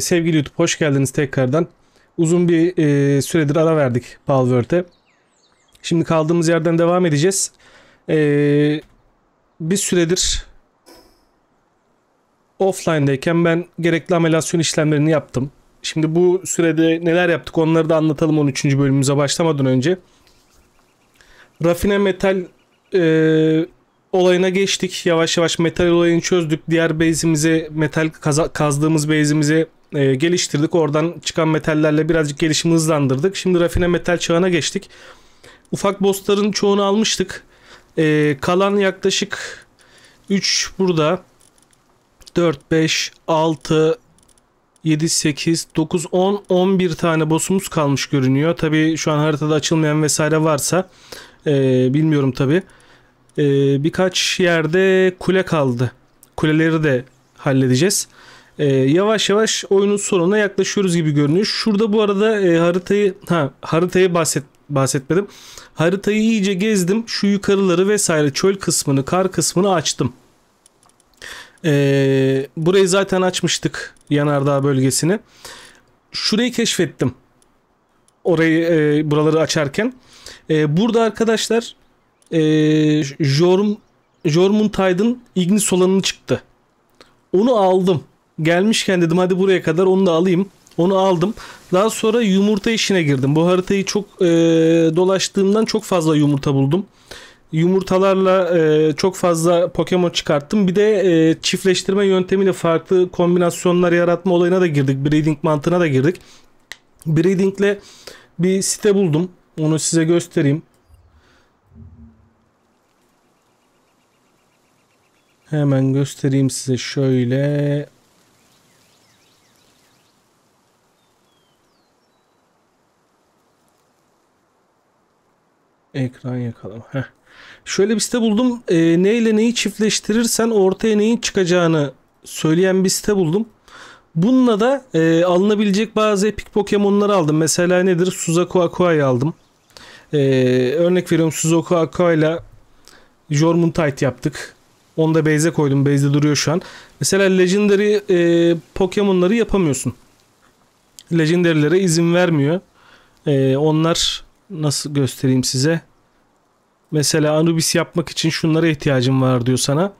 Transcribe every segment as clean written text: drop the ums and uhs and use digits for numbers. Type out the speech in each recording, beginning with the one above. Sevgili YouTube hoş geldiniz tekrardan. Uzun bir süredir ara verdik Palworld'e. Şimdi kaldığımız yerden devam edeceğiz. Bir süredir offline'deyken ben gerekli amelasyon işlemlerini yaptım. Şimdi bu sürede neler yaptık onları da anlatalım 13. bölümümüze başlamadan önce. Rafine metal olayına geçtik. Yavaş yavaş metal olayını çözdük. Diğer base'imizi, metal kazdığımız base'imizi geliştirdik. Oradan çıkan metallerle birazcık gelişimi hızlandırdık. Şimdi rafine metal çağına geçtik. Ufak bossların çoğunu almıştık. Kalan yaklaşık 3 burada. 4, 5, 6, 7, 8, 9, 10, 11 tane boss'umuz kalmış görünüyor. Tabii şu an haritada açılmayan vesaire varsa bilmiyorum tabii. Birkaç yerde kule kaldı. Kuleleri de halledeceğiz. Yavaş yavaş oyunun sonuna yaklaşıyoruz gibi görünüyor. Şurada bu arada haritayı bahsetmedim. Haritayı iyice gezdim. Şu yukarıları vesaire çöl kısmını, kar kısmını açtım. Burayı zaten açmıştık, yanardağ bölgesini. Şurayı keşfettim. Orayı buraları açarken. Burada arkadaşlar Jormuntide'ın Ignis olanını çıktı. Onu aldım. Gelmişken dedim hadi buraya kadar onu da alayım. Onu aldım. Daha sonra yumurta işine girdim. Bu haritayı çok dolaştığımdan çok fazla yumurta buldum. Yumurtalarla çok fazla Pokemon çıkarttım. Bir de çiftleştirme yöntemiyle farklı kombinasyonlar yaratma olayına da girdik. Breeding mantığına da girdik. Breeding'le bir site buldum. Onu size göstereyim. Hemen göstereyim size şöyle. Ekran yakalım. Heh. Şöyle bir site buldum. Neyle neyi çiftleştirirsen ortaya neyin çıkacağını söyleyen bir site buldum. Bununla da alınabilecek bazı epik Pokemon'ları aldım. Mesela nedir? Suzaku Aqua'yı aldım. Örnek veriyorum, Suzaku Aqua ile Jormuntide yaptık. Onu da base'e koydum. Base'de duruyor şu an. Mesela Legendary Pokemon'ları yapamıyorsun. Legendary'lere izin vermiyor. Onlar nasıl göstereyim size? Mesela Anubis yapmak için şunlara ihtiyacım var diyor sana.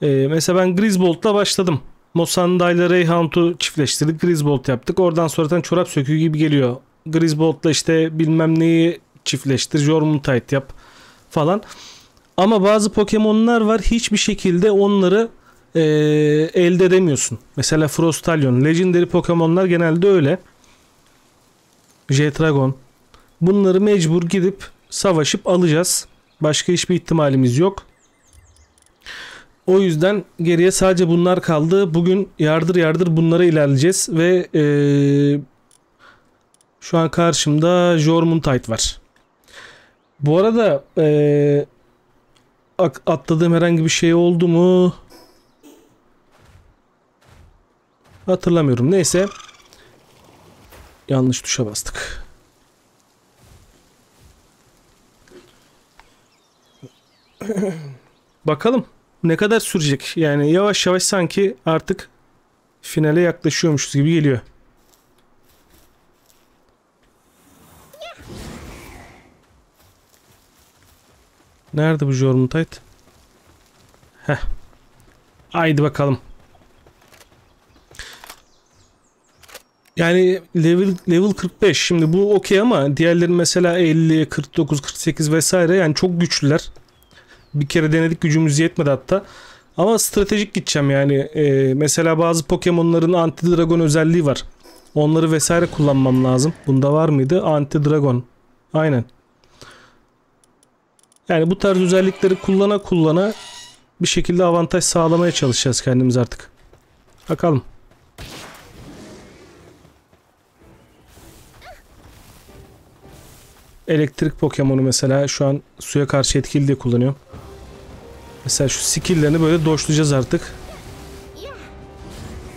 Mesela ben Grizzbolt'la başladım. Mosanda ile Rayhound'u çiftleştirdik. Grizzbolt yaptık. Oradan sonradan çorap söküğü gibi geliyor. Grizzbolt'la işte bilmem neyi çiftleştir. Jormuntide yap falan. Ama bazı Pokemon'lar var, hiçbir şekilde onları elde edemiyorsun. Mesela Frostalyon. Legendary Pokemon'lar genelde öyle. Jetragon. Bunları mecbur gidip savaşıp alacağız. Başka hiçbir ihtimalimiz yok. O yüzden geriye sadece bunlar kaldı. Bugün yardır yardır bunlara ilerleyeceğiz. Ve şu an karşımda Jormuntide var. Bu arada atladığım herhangi bir şey oldu mu? Hatırlamıyorum. Neyse. Yanlış tuşa bastık. Bakalım ne kadar sürecek. Yani yavaş yavaş sanki artık finale yaklaşıyormuşuz gibi geliyor. Nerede bu Jormuntide? Heh. Haydi bakalım. Yani level 45. Şimdi bu okey ama diğerleri mesela 50, 49, 48 vesaire, yani çok güçlüler. Bir kere denedik, gücümüz yetmedi hatta. Ama stratejik gideceğim yani. Mesela bazı Pokemon'ların anti-dragon özelliği var. Onları vesaire kullanmam lazım. Bunda var mıydı? Anti-dragon. Aynen. Yani bu tarz özellikleri kullana bir şekilde avantaj sağlamaya çalışacağız kendimiz artık. Bakalım. Elektrik Pokemon'u mesela şu an suya karşı etkili diye kullanıyorum. Mesela şu skill'lerini böyle doşlayacağız artık.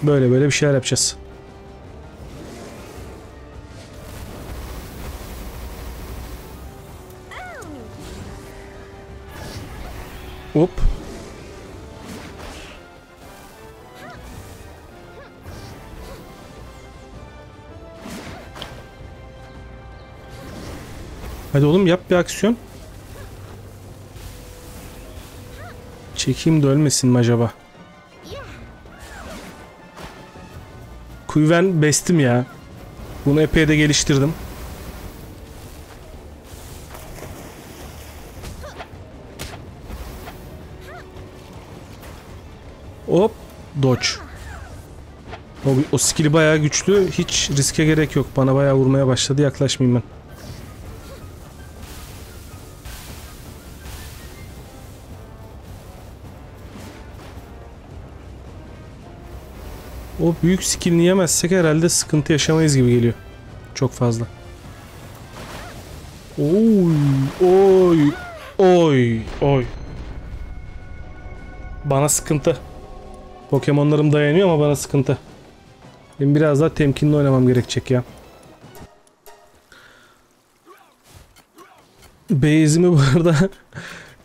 Böyle bir şeyler yapacağız. Hop. Hadi oğlum yap bir aksiyon. Çekeyim de ölmesin mi acaba? Kuyven bestim ya. Bunu epey de geliştirdim. Hop. Dodge. O skill'i bayağı güçlü. Hiç riske gerek yok. Bana bayağı vurmaya başladı. Yaklaşmayayım ben. O büyük skill'ini yemezsek herhalde sıkıntı yaşamayız gibi geliyor. Çok fazla. Oy. Oy. Oy. Oy. Bana sıkıntı. Pokemonlarım dayanıyor ama bana sıkıntı. Benim biraz daha temkinli oynamam gerekecek ya. Base'imi bu arada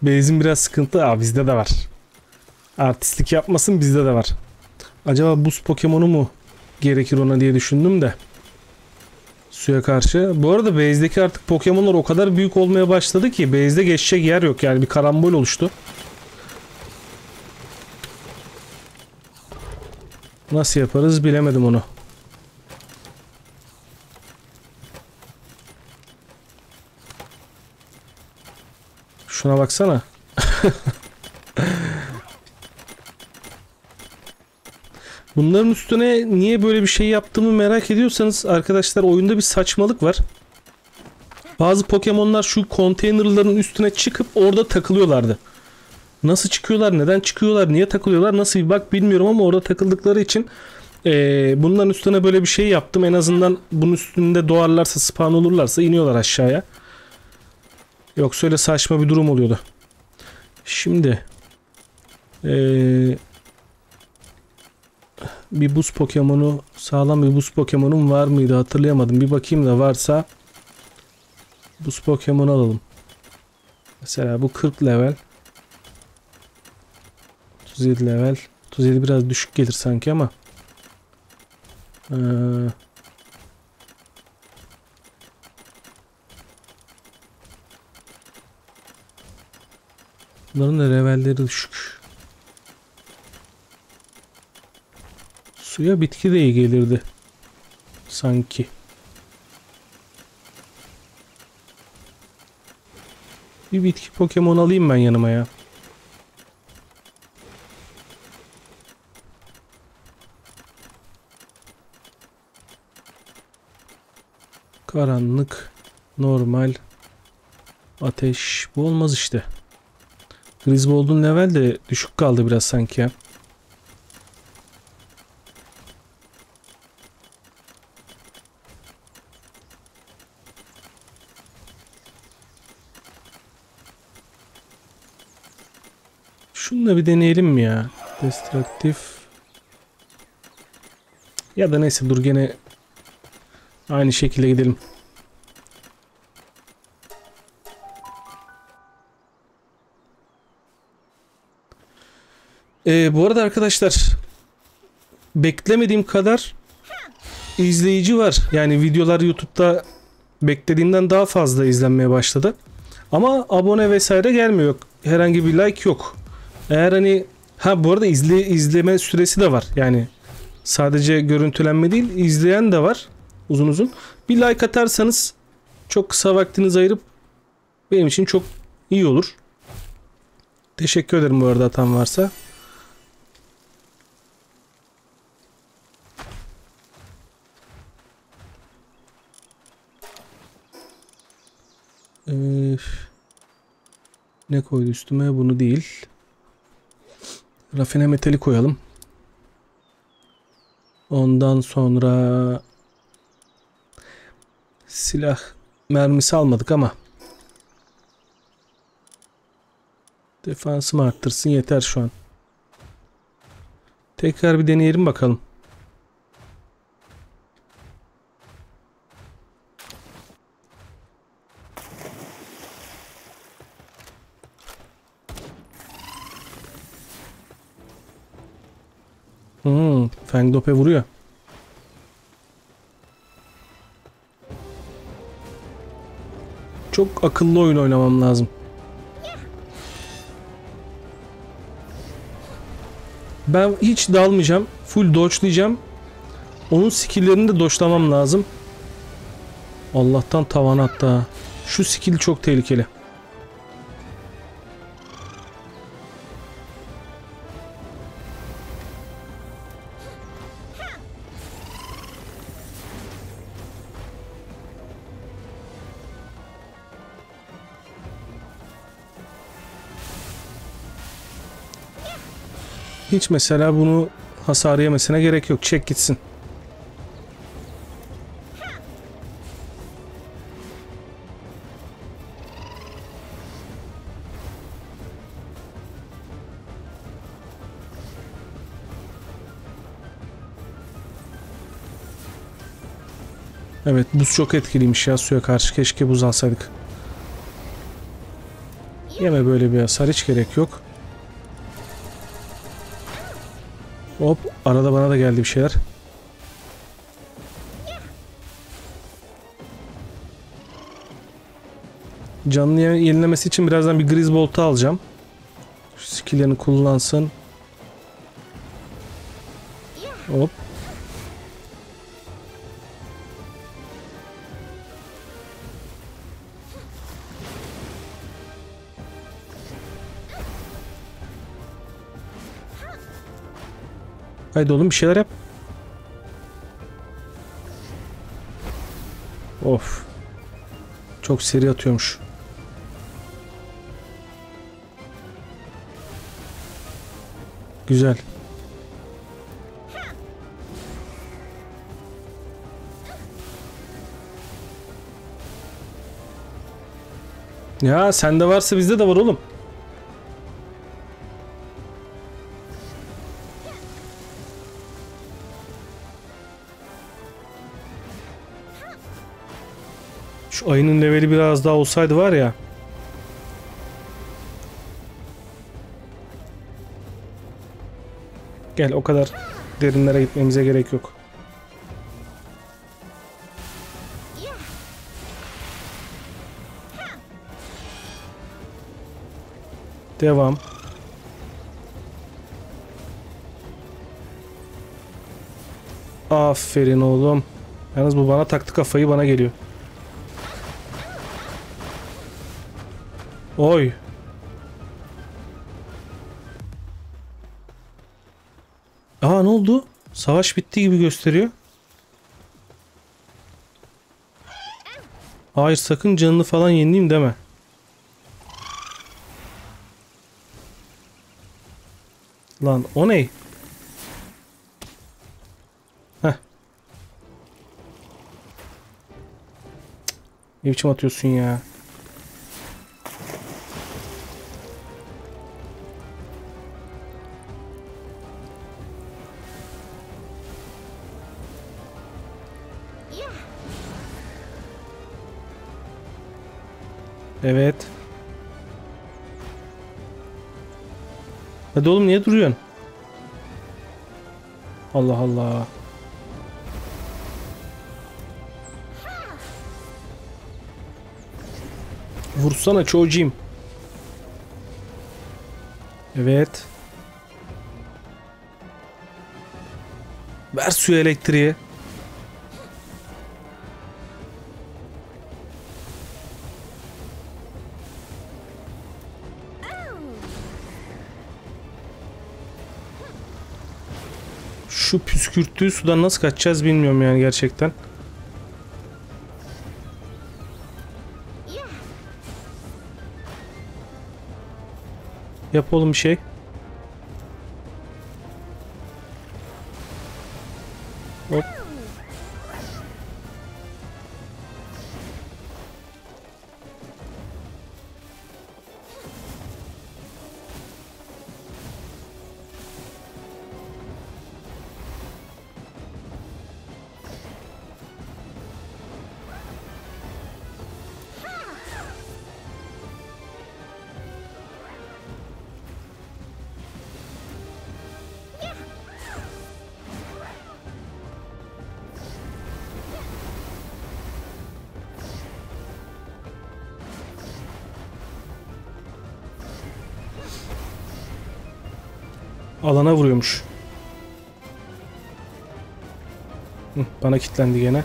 Base'im biraz sıkıntı. Aa, bizde de var. Artistlik yapmasın, bizde de var. Acaba buz Pokemon'u mu gerekir ona diye düşündüm de. Suya karşı. Bu arada base'deki artık Pokemon'lar o kadar büyük olmaya başladı ki base'de geçecek yer yok. Yani bir karambol oluştu. Nasıl yaparız bilemedim onu. Şuna baksana. Bunların üstüne niye böyle bir şey yaptığımı merak ediyorsanız arkadaşlar, oyunda bir saçmalık var. Bazı Pokemon'lar şu konteynerların üstüne çıkıp orada takılıyorlardı. Nasıl çıkıyorlar, neden çıkıyorlar, niye takılıyorlar, nasıl bir bak bilmiyorum ama orada takıldıkları için bunların üstüne böyle bir şey yaptım. En azından bunun üstünde doğarlarsa, spawn olurlarsa iniyorlar aşağıya. Yoksa öyle saçma bir durum oluyordu. Şimdi bir buz Pokemon'u, sağlam bir buz Pokemon'um var mıydı hatırlayamadım. Bir bakayım da varsa buz Pokemon'u alalım. Mesela bu 40 level. 37 level. 37 biraz düşük gelir sanki ama. Bunların da levelleri düşük. Suya bitki de iyi gelirdi. Sanki. Bir bitki Pokemon alayım ben yanıma ya. Karanlık, normal, ateş, bu olmaz işte. Grizzbolt'un level de düşük kaldı biraz sanki ya. Şunu da bir deneyelim mi ya? Destructive. Ya da neyse, dur gene aynı şekilde gidelim. Bu arada arkadaşlar, beklemediğim kadar izleyici var. Yani videolar YouTube'da beklediğimden daha fazla izlenmeye başladı. Ama abone vesaire gelmiyor. Herhangi bir like yok. Eğer hani bu arada izleme süresi de var. Yani sadece görüntülenme değil, izleyen de var. Uzun uzun. Bir like atarsanız çok kısa vaktinizi ayırıp benim için çok iyi olur. Teşekkür ederim bu arada atan varsa. Ne koydu üstüme? Bunu değil. Rafine metali koyalım. Ondan sonra silah mermisi almadık ama defansımı arttırsın yeter şu an. Tekrar bir deneyelim bakalım. Fengdope vuruyor. Çok akıllı oyun oynamam lazım. Ben hiç dalmayacağım. Full dodge'layacağım. Onun skill'lerini de dodge'lamam lazım. Allah'tan tavan hatta. Şu skill çok tehlikeli. Hiç mesela bunu hasar yemesine gerek yok. Çek gitsin. Evet, buz çok etkiliymiş ya suya karşı. Keşke buz alsaydık. Yeme böyle bir hasar. Hiç gerek yok. Hop, arada bana da geldi bir şeyler. Canını yenilemesi için birazdan bir Grizzbolt'u alacağım. Şu skill'lerini kullansın. Hop. Haydi oğlum bir şeyler yap. Of. Çok seri atıyormuş. Güzel. Ya sende varsa bizde de var oğlum. Ayının leveli biraz daha olsaydı var ya. Gel, o kadar derinlere gitmemize gerek yok. Devam. Aferin oğlum. Yalnız bu bana taktı kafayı, bana geliyor. Oy. Aa, ne oldu? Savaş bitti gibi gösteriyor. Hayır, sakın canını falan yenileyim deme. Lan o ne? Heh. Ne biçim atıyorsun ya? Evet. Hadi oğlum, niye duruyorsun? Allah Allah. Vursana çocuğum. Evet. Ver suyu, elektriği. Şu püskürttüğü sudan nasıl kaçacağız bilmiyorum yani gerçekten. Yap oğlum bir şey. Hop. alana vuruyormuş. Hı, bana kilitlendi gene.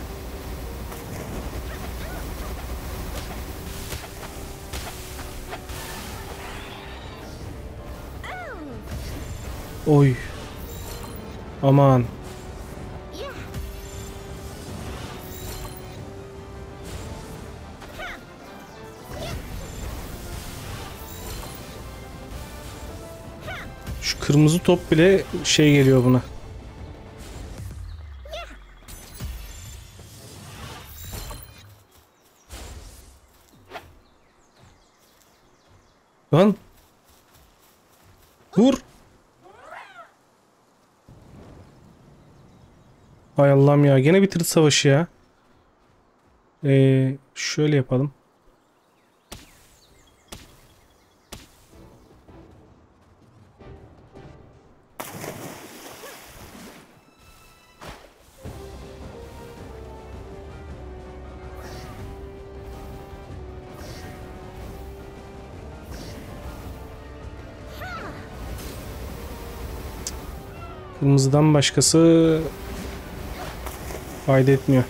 Oy. Aman. Şu kırmızı top bile şey geliyor buna. Lan. Vur. Hay Allah'ım ya. Gene bitirdi savaşı ya. Şöyle yapalım. Kırmızıdan başkası fayda etmiyor.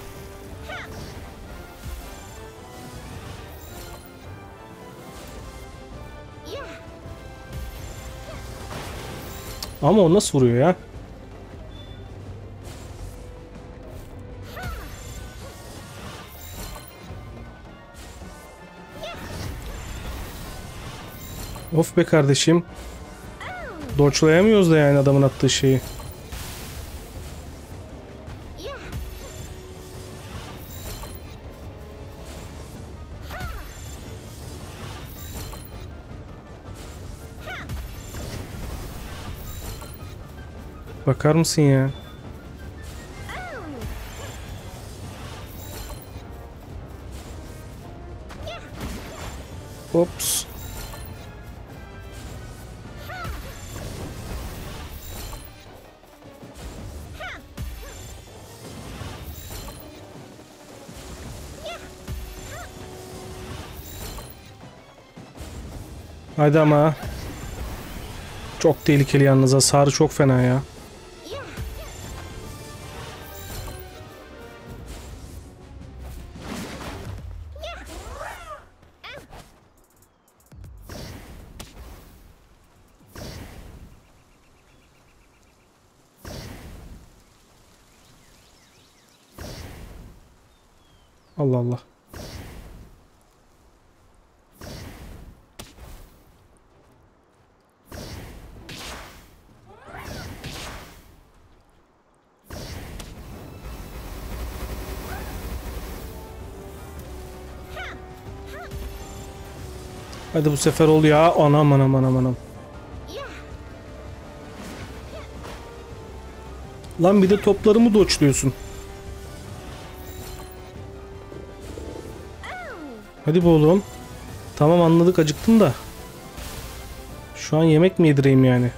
Ama o nasıl vuruyor ya? Of be kardeşim. Dodge'layamıyoruz da yani adamın attığı şeyi. Bakar mısın ya? Ops. Haydi ama. Çok tehlikeli yalnız. Hasarı çok fena ya. Allah Allah. Hadi bu sefer ol ya. Anam anam anam anam. Lan bir de toplarımı doçluyorsun. Hadi bu oğlum. Tamam anladık, acıktım da. Şu an yemek mi yedireyim yani?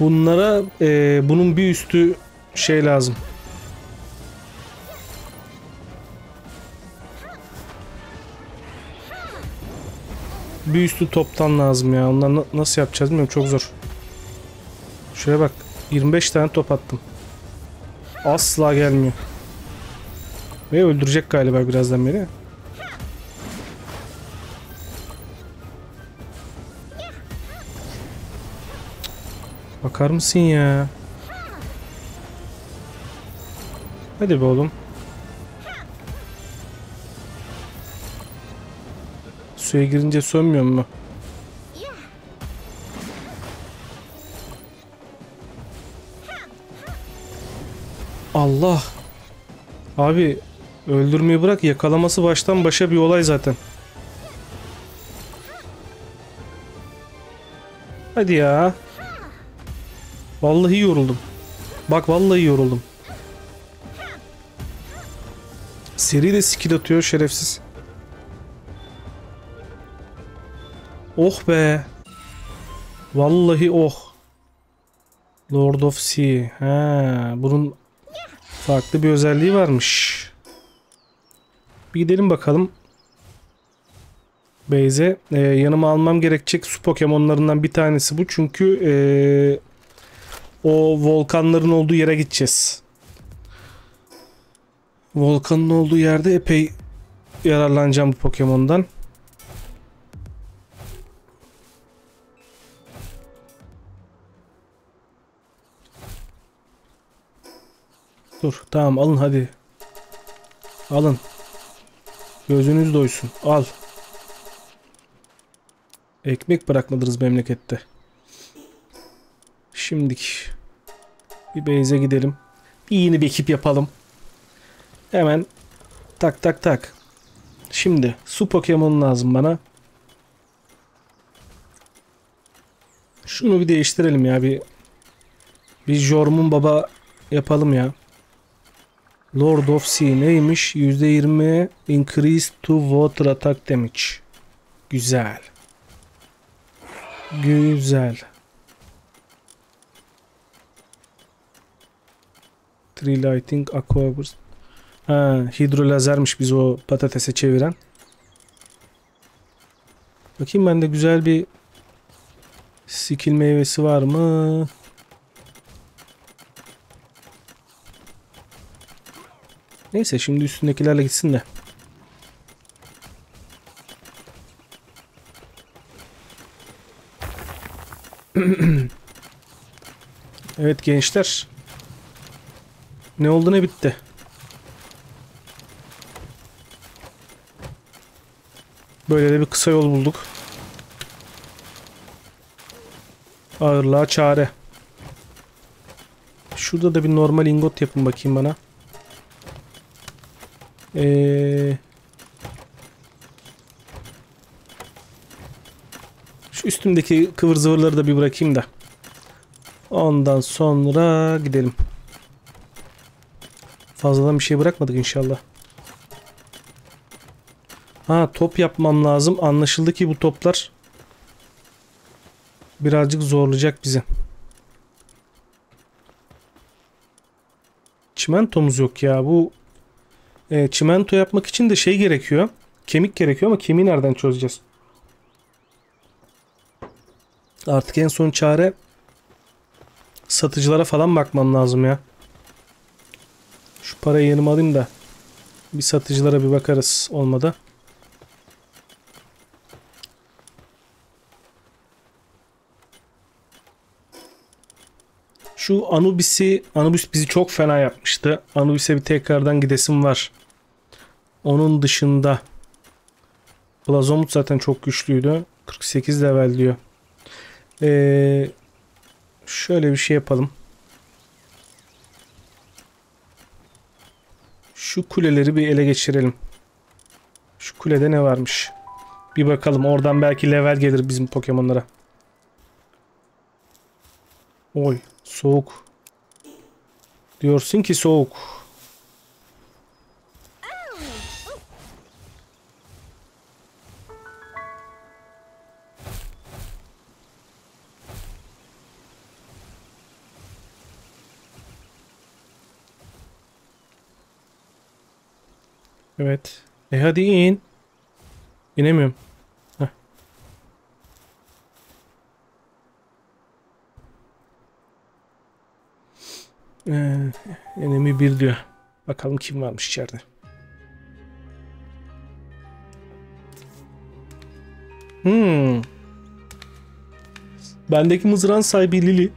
Bunlara bunun bir üstü şey lazım. Bir üstü toptan lazım ya. Onları nasıl yapacağız bilmiyorum. Çok zor. Şuraya bak. 25 tane top attım. Asla gelmiyor. Ve öldürecek galiba birazdan beri. Bakar mısın ya? Hadi be oğlum. Suya girince sönmüyor mu? Allah. Abi öldürmeyi bırak, yakalaması baştan başa bir olay zaten. Hadi ya. Vallahi yoruldum. Bak vallahi yoruldum. Seri de skill atıyor şerefsiz. Oh be. Vallahi oh. Lord of Sea. Ha, bunun farklı bir özelliği varmış. Bir gidelim bakalım. base'e. Yanıma almam gerekecek su Pokemon'larından bir tanesi bu. Çünkü o volkanların olduğu yere gideceğiz. Volkanın olduğu yerde epey yararlanacağım bu Pokemon'dan. Dur, tamam, alın hadi. Alın. Gözünüz doysun. Al. Ekmek bırakmadınız memlekette. Şimdilik bir base'e gidelim. Yeni bir ekip yapalım. Hemen tak tak tak. Şimdi su Pokemon lazım bana. Şunu bir değiştirelim ya. Bir Jormun Baba yapalım ya. Lord of Sea neymiş? %20 increase to water attack damage. Güzel. Güzel. Tree lighting aqua burst. Ha, hidro lazermiş biz o patatese çeviren. Bakayım bende güzel bir skill meyvesi var mı? Neyse, şimdi üstündekilerle gitsin de. Evet gençler. Ne oldu ne bitti. Böyle de bir kısa yol bulduk. Ağırlığa çare. Şurada da bir normal ingot yapın bakayım bana. Şu üstümdeki kıvır zıvırları da bir bırakayım da ondan sonra gidelim. Fazladan bir şey bırakmadık inşallah. Ha, top yapmam lazım. Anlaşıldı ki bu toplar birazcık zorlayacak bizi. Çimentomuz yok ya bu. Çimento yapmak için de şey gerekiyor. Kemik gerekiyor ama kemiği nereden çözeceğiz? Artık en son çare satıcılara falan bakmam lazım ya. Şu parayı yanıma alayım da bir satıcılara bir bakarız olmadı. Şu Anubis bizi çok fena yapmıştı. Anubis'e bir tekrardan gidesim var. Onun dışında Blazamut zaten çok güçlüydü. 48 level diyor. Şöyle bir şey yapalım. Şu kuleleri bir ele geçirelim. Şu kulede ne varmış? Bir bakalım, oradan belki level gelir bizim Pokemon'lara. Oy, soğuk. Diyorsun ki soğuk. Evet. Hadi in. İnemiyorum. Heh. Enemi bir diyor. Bakalım kim varmış içeride. Bendeki mızrağın sahibi Lili.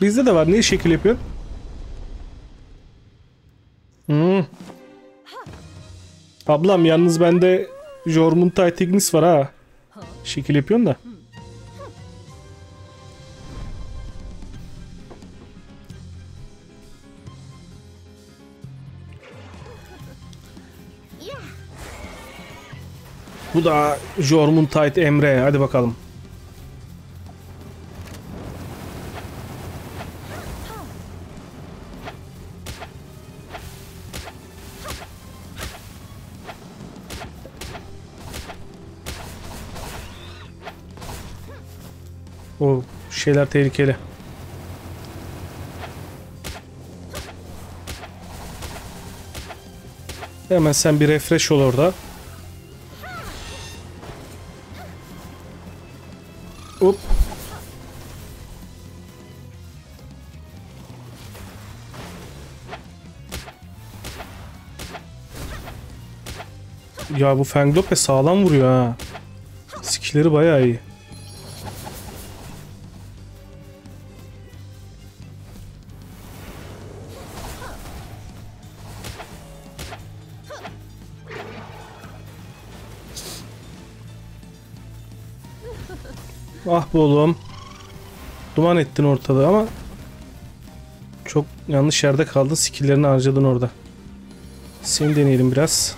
Bizde de var. Niye şekil yapıyor? Ablam yalnız bende Jormuntide Ignis var ha. Şekil yapıyorsun da. Bu da Jormuntide Emre. Hadi bakalım. O şeyler tehlikeli. Hemen sen bir refresh ol orada. Hop. Ya bu Fengdope sağlam vuruyor ha. Skill'leri bayağı iyi. Ah be oğlum. Duman ettin ortalığı ama çok yanlış yerde kaldın. Skill'lerini harcadın orada. Seni deneyelim biraz.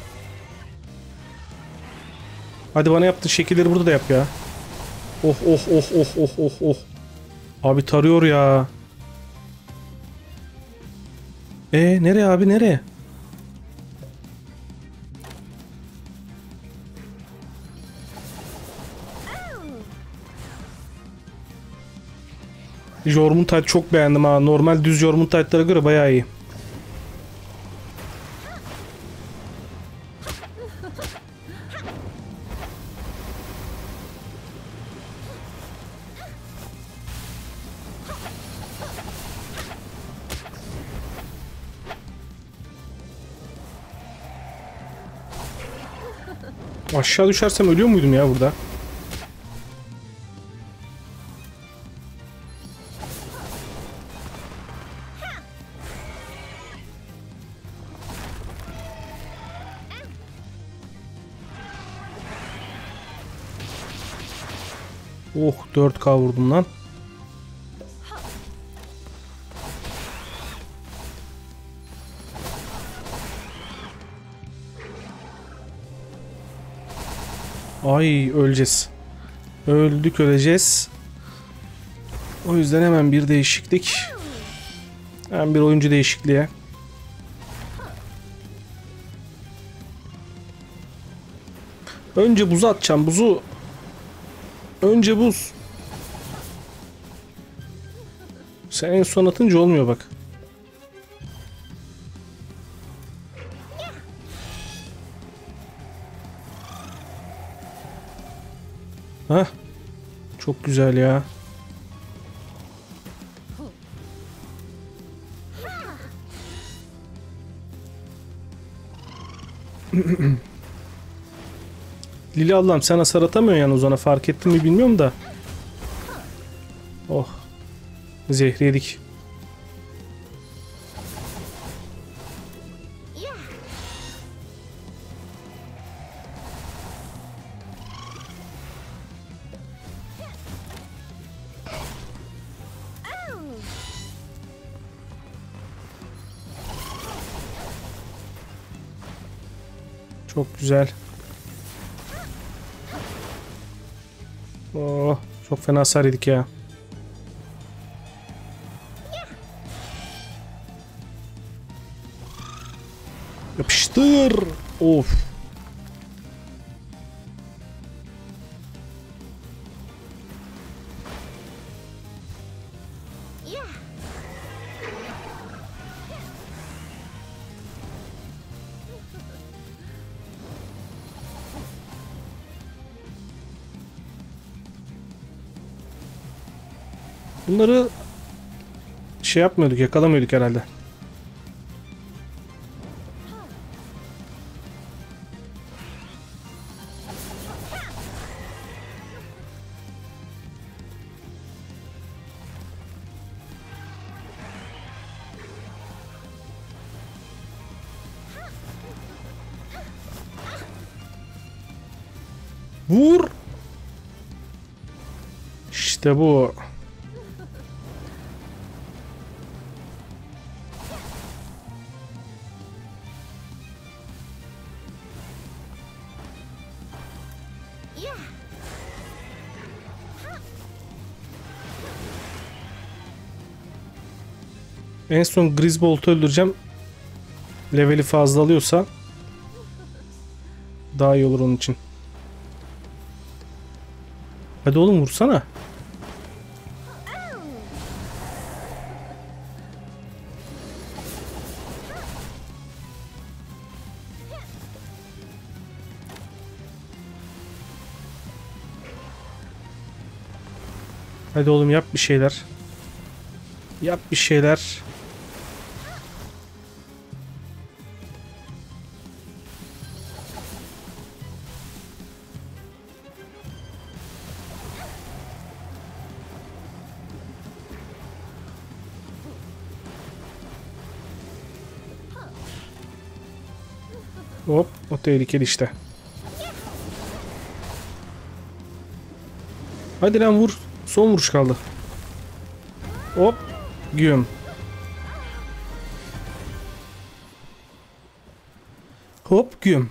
Hadi bana yaptığın şekilleri burada da yap ya. Oh oh oh oh oh oh oh. Abi tarıyor ya. Nereye abi, nereye? Jormuntide çok beğendim ha. Normal düz Jormuntide'lara göre bayağı iyi. Aşağı düşersem ölüyor muydum ya burada? Oh, 4K vurdum lan. Ay öleceğiz. Öldük öleceğiz. O yüzden hemen bir değişiklik. Hemen bir oyuncu değişikliğe. Önce buzu atacağım. Buzu. Önce buz. Sen en son atınca olmuyor bak. Hah. Çok güzel ya. Lili ablam sen hasar atamıyorsun yani Ozan'a, fark ettin mi bilmiyorum da. Oh. Zehri yedik. Çok güzel. Oh, çok fena hasar yedik ya. Yapıştır. Of. Bunları şey yapmıyorduk, yakalamıyorduk herhalde. Vur! İşte bu. En son Grizzbolt'u öldüreceğim. Leveli fazla alıyorsa daha iyi olur onun için. Hadi oğlum vursana. Hadi oğlum yap bir şeyler. Yap bir şeyler. Hop, o tehlikeli işte. Hadi lan vur. Son vuruş kaldı. Hop. Güm. Hop güm.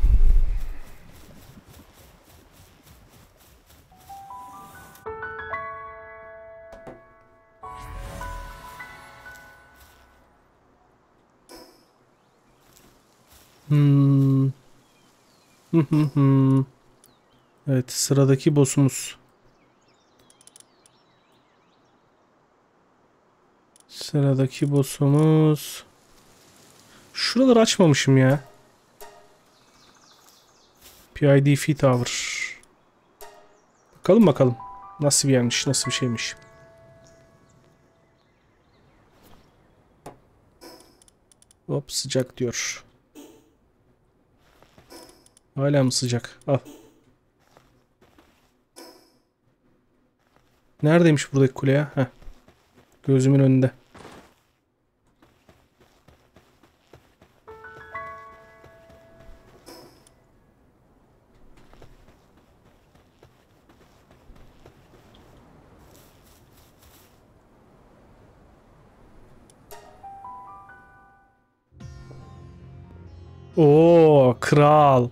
Evet, sıradaki boss'umuz. Sıradaki boss'umuz. Şuraları açmamışım ya. PID Fee Tower. Bakalım bakalım. Nasıl bir yermiş, nasıl bir şeymiş. Hop sıcak diyor. Hala mı sıcak? Al. Neredeymiş buradaki kule ya? Heh. Gözümün önünde. Oo, kral.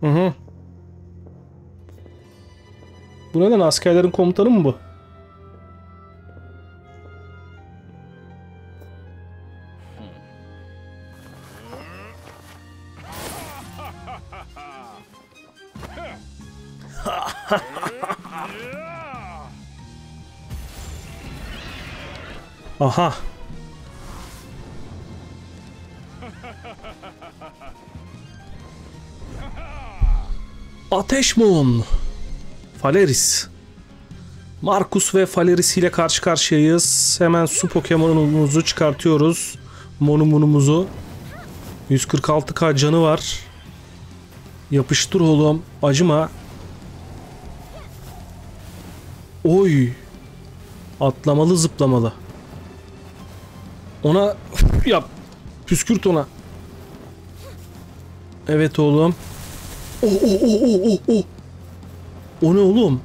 Hı. Bu neden askerlerin komutanı mı bu? Aha. Ateş Mum. Faleris. Markus ve Faleris ile karşı karşıyayız. Hemen su Pokemon'umuzu çıkartıyoruz. Monumunumuzu. 146k canı var. Yapıştır oğlum. Acıma. Oy. Atlamalı zıplamalı. Ona yap. Püskürt ona. Evet oğlum. Oh. O ne oğlum?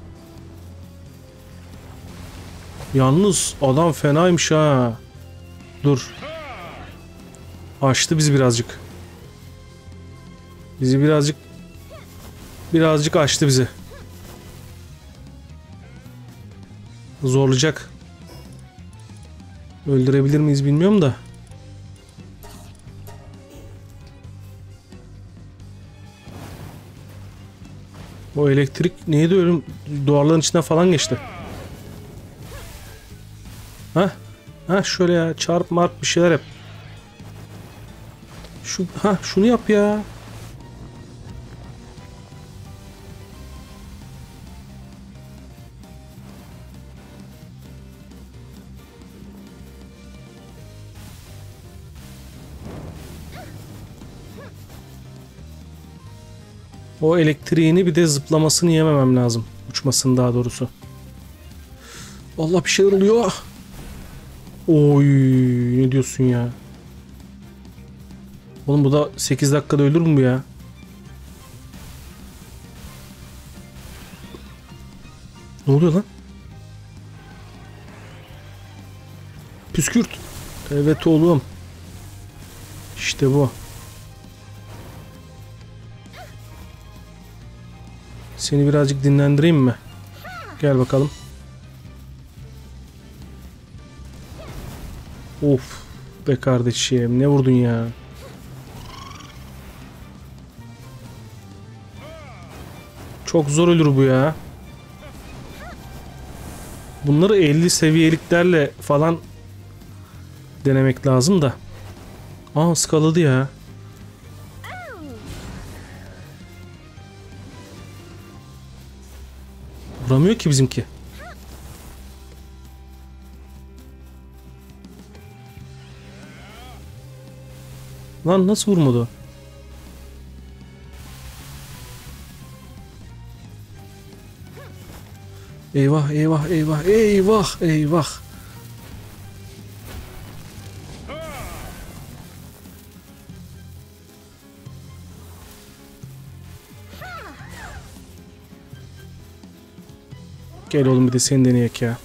Yalnız adam fenaymış ha. Dur. Açtı bizi birazcık. Bizi birazcık. Birazcık açtı bizi. Zorlayacak. Öldürebilir miyiz bilmiyorum da. O elektrik neydi öyle, duvarların içinden falan geçti. Hah. Hah şöyle ya, çarp marp bir şeyler yap. Şu, hah şunu yap ya. O elektriğini bir de zıplamasını yememem lazım. Uçmasını daha doğrusu. Allah bir şeyler oluyor. Oy ne diyorsun ya? Oğlum bu da 8 dakikada ölür mü bu ya? Ne oluyor lan? Püskürt. Evet oğlum. İşte bu. Seni birazcık dinlendireyim mi? Gel bakalım. Of be kardeşim, ne vurdun ya? Çok zor ölür bu ya. Bunları 50 seviyeliklerle falan denemek lazım da. Aa skaladı ya. Vuramıyor ki bizimki. Lan nasıl vurmadı? Eyvah eyvah eyvah eyvah eyvah. Gel oğlum bir de seni deneyek ya.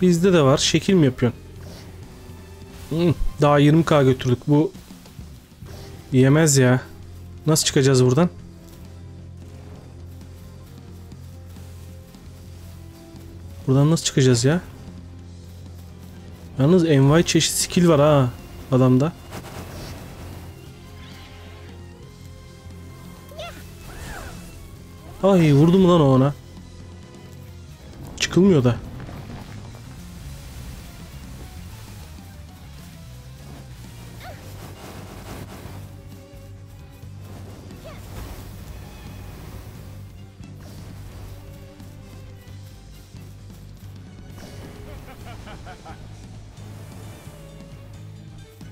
Bizde de var. Şekil mi yapıyorsun? Daha 20k götürdük. Bu yemez ya. Nasıl çıkacağız buradan? Buradan nasıl çıkacağız ya? Yalnız envai çeşit skill var ha adamda. Ay vurdu mu lan o ona? Çıkılmıyor da.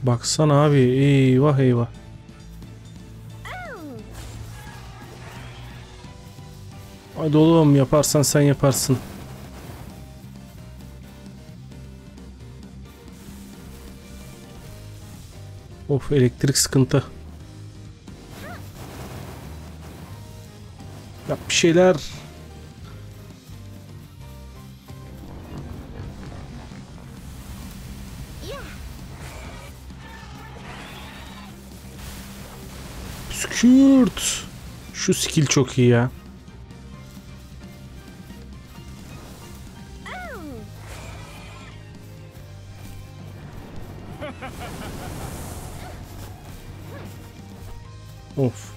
Baksana abi, eyvah eyvah. Hadi oğlum yaparsan sen yaparsın. Of elektrik sıkıntı. Yap bir şeyler. Kürt. Şu skill çok iyi ya. Of.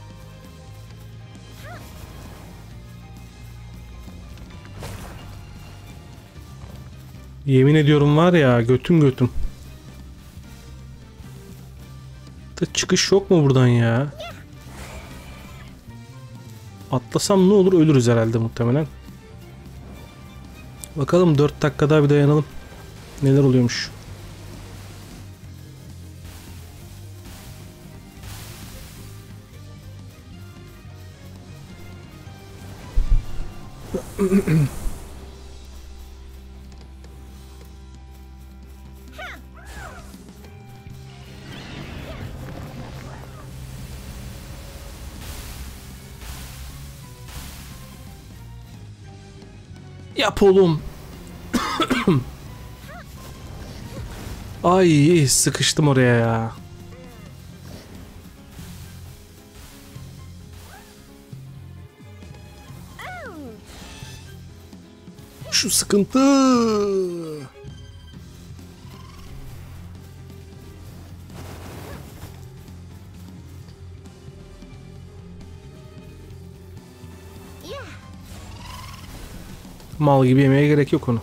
Yemin ediyorum var ya götüm götüm. Çıkış yok mu buradan ya? Atlasam ne olur, ölürüz herhalde muhtemelen. Bakalım 4 dakika daha bir dayanalım. Neler oluyormuş. Yap oğlum. Ay sıkıştım oraya ya. Şu sıkıntı. Mal gibi yemeye gerek yok onu.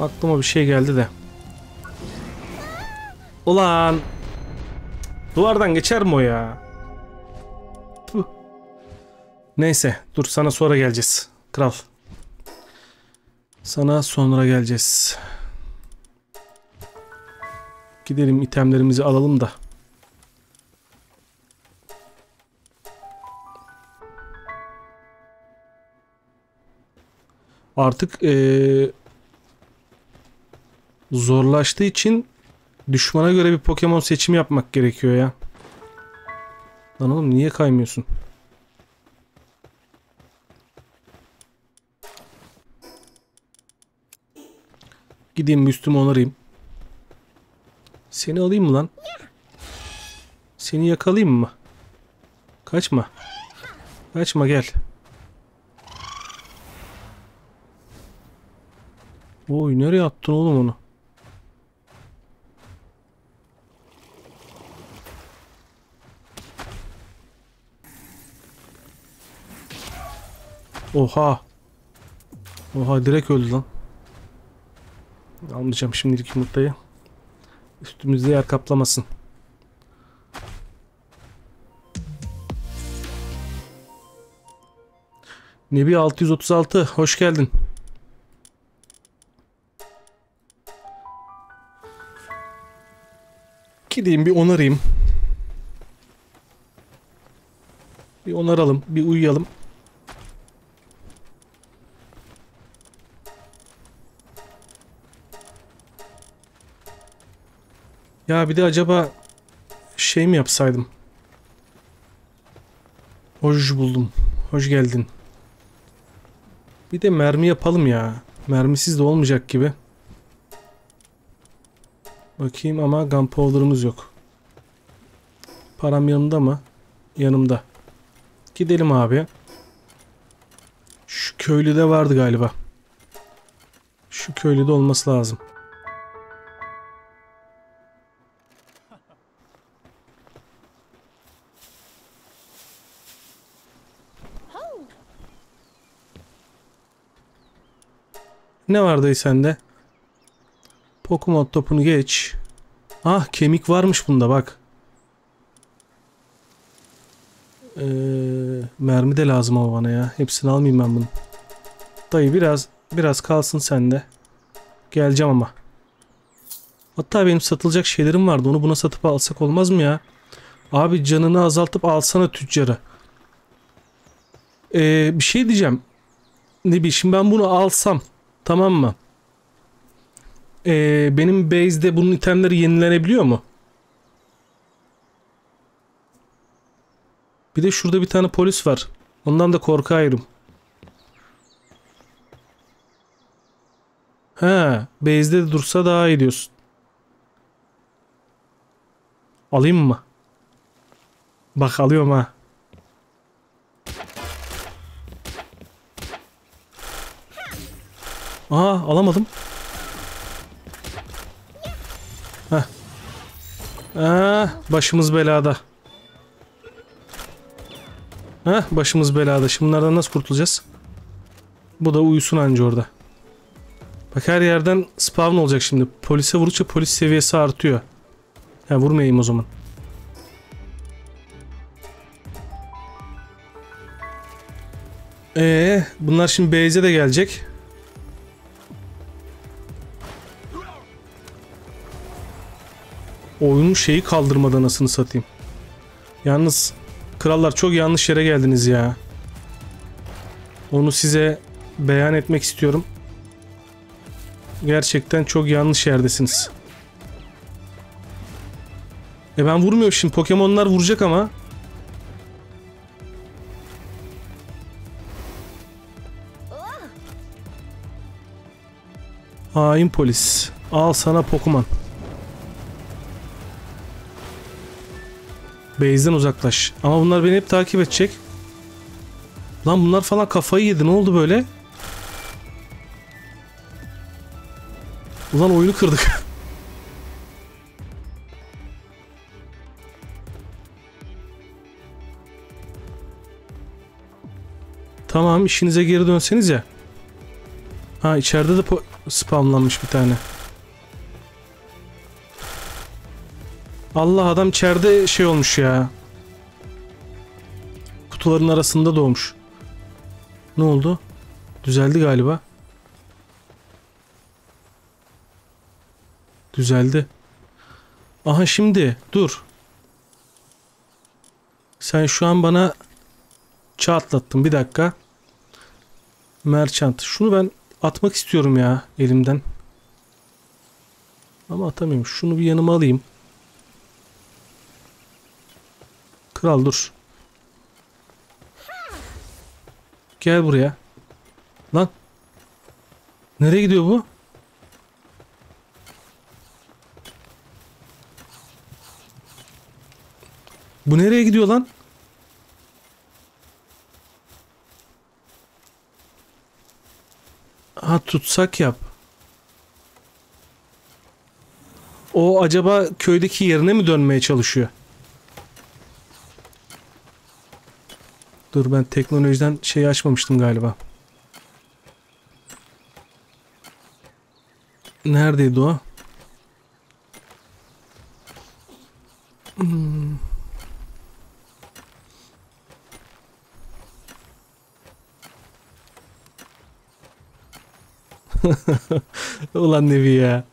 Aklıma bir şey geldi de. Ulan. Duvardan geçer mi o ya? Puh. Neyse dur, sana sonra geleceğiz. Kral. Sana sonra geleceğiz. Gidelim itemlerimizi alalım da. Artık zorlaştığı için düşmana göre bir Pokemon seçimi yapmak gerekiyor ya. Lan oğlum niye kaymıyorsun? Gideyim üstümü onarayım. Seni alayım mı lan? Seni yakalayayım mı? Kaçma. Kaçma gel. Oy nereye attın oğlum onu? Oha. Oha direkt öldü lan. Almayacağım şimdilik yumurtayı. Üstümüzde yer kaplamasın. Nebi 636 hoş geldin. Gideyim bir onarayım. Bir onaralım, bir uyuyalım. Ya bir de acaba şey mi yapsaydım? Hoş buldum. Hoş geldin. Bir de mermi yapalım ya. Mermisiz de olmayacak gibi. Bakayım ama gunpowder'ımız yok. Param yanımda mı? Yanımda. Gidelim abi. Şu köylüde vardı galiba. Şu köylüde olması lazım. Ne vardı sende? Pokemon topunu geç. Ah, kemik varmış bunda bak. Mermi de lazım ama bana ya. Hepsini almayayım ben bunu. Dayı biraz kalsın sende. Geleceğim ama. Hatta benim satılacak şeylerim vardı. Onu buna satıp alsak olmaz mı ya? Abi canını azaltıp alsana tüccarı. Bir şey diyeceğim. Ne bileyim şimdi ben bunu alsam. Tamam mı? Benim base'de bunun itemleri yenilenebiliyor mu? Bir de şurada bir tane polis var. Ondan da korkuyorum. Ha, base'de de dursa daha iyi diyorsun. Alayım mı? Bak alıyorum ha. Aa, alamadım. Heh. Başımız belada. Heh, başımız belada. Şimdi bunlardan nasıl kurtulacağız? Bu da uyusun anca orada. Bak her yerden spawn olacak şimdi. Polise vurunca polis seviyesi artıyor. Ya vurmayayım o zaman. Bunlar şimdi base'e de gelecek. Oyunun şeyi kaldırmadan anasını satayım. Yalnız krallar çok yanlış yere geldiniz ya. Onu size beyan etmek istiyorum. Gerçekten çok yanlış yerdesiniz. Ben vurmuyorum şimdi. Pokemonlar vuracak ama. Hain polis. Al sana Pokemon. Base'den uzaklaş. Ama bunlar beni hep takip edecek. Lan bunlar falan kafayı yedi. Ne oldu böyle? Ulan oyunu kırdık. Tamam, işinize geri dönseniz ya. Ha, içeride de spamlanmış bir tane. Allah, adam içeride şey olmuş ya. Kutuların arasında doğmuş. Ne oldu? Düzeldi galiba. Düzeldi. Aha şimdi dur. Sen şu an bana çağ atlattın. Bir dakika. Merchant. Şunu ben atmak istiyorum ya elimden. Ama atamıyorum. Şunu bir yanıma alayım. Kral dur. Gel buraya. Lan. Nereye gidiyor bu? Bu nereye gidiyor lan? Ha, tutsak yap. O acaba köydeki yerine mi dönmeye çalışıyor? Dur, ben teknolojiden şeyi açmamıştım galiba. Neredeydi o? Ulan Nevi ya.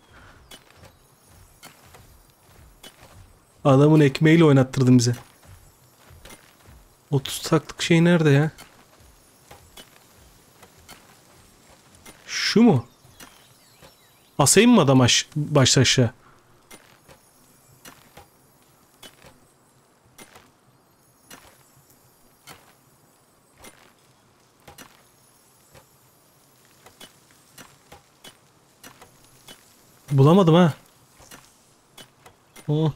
Adamın ekmeğiyle oynattırdın bize. 30 taklık şey nerede ya? Şu mu? Asayım mı adam başta aşağı? Bulamadım ha. Oh.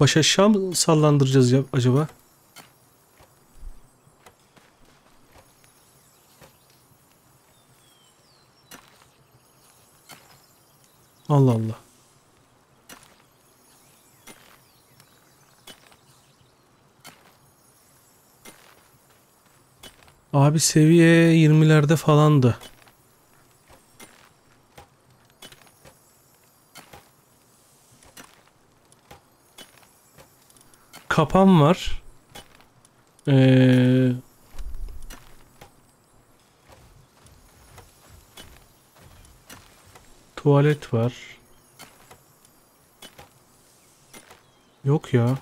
Baş aşağı mı sallandıracağız ya acaba? Allah Allah. Abi seviye 20'lerde falandı. Kapan var. Tuvalet var. Yok ya.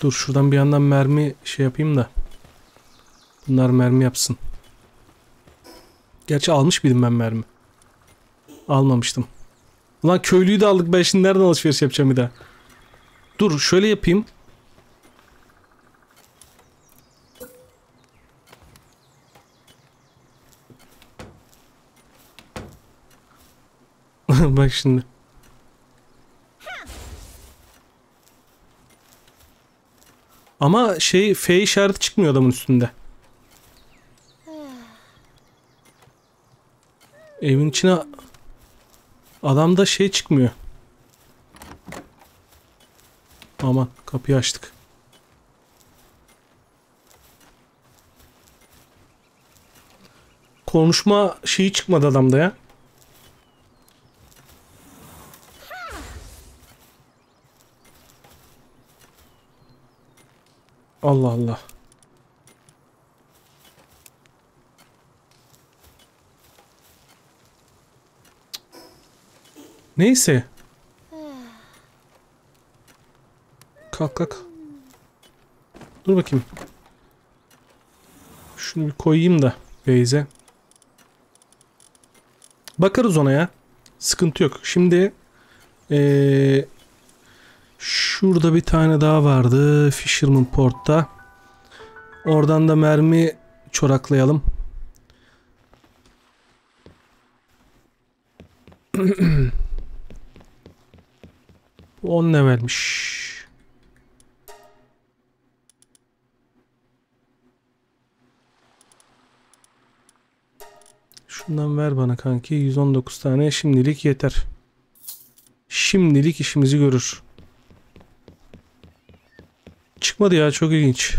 Dur şuradan bir yandan mermi şey yapayım da. Bunlar mermi yapsın. Gerçi almış mıydım ben mermi? Almamıştım. Ulan köylüyü de aldık, ben şimdi nereden alışveriş yapacağım bir daha? Dur şöyle yapayım. Bak şimdi. Ama şey F işareti çıkmıyor adamın üstünde. Evin içine... Adamda şey çıkmıyor. Aman kapıyı açtık. Konuşma şeyi çıkmadı adamda ya. Allah Allah. Neyse. Kalk kalk. Dur bakayım. Şunu bir koyayım da Beyze. Bakarız ona ya. Sıkıntı yok. Şimdi şurada bir tane daha vardı. Fisherman Port'ta. Oradan da mermi çoraklayalım. 10 levelmiş. Şundan ver bana kanki. 119 tane şimdilik yeter. Şimdilik işimizi görür. Çıkmadı ya, çok ilginç.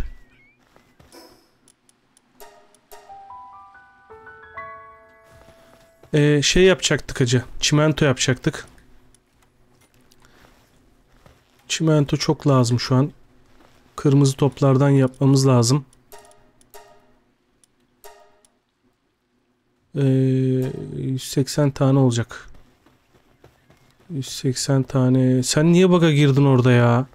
Şey yapacaktık hacı. Çimento yapacaktık. Çimento çok lazım şu an. Kırmızı toplardan yapmamız lazım. E, 180 tane olacak. 180 tane. Sen niye bug'a girdin orada ya?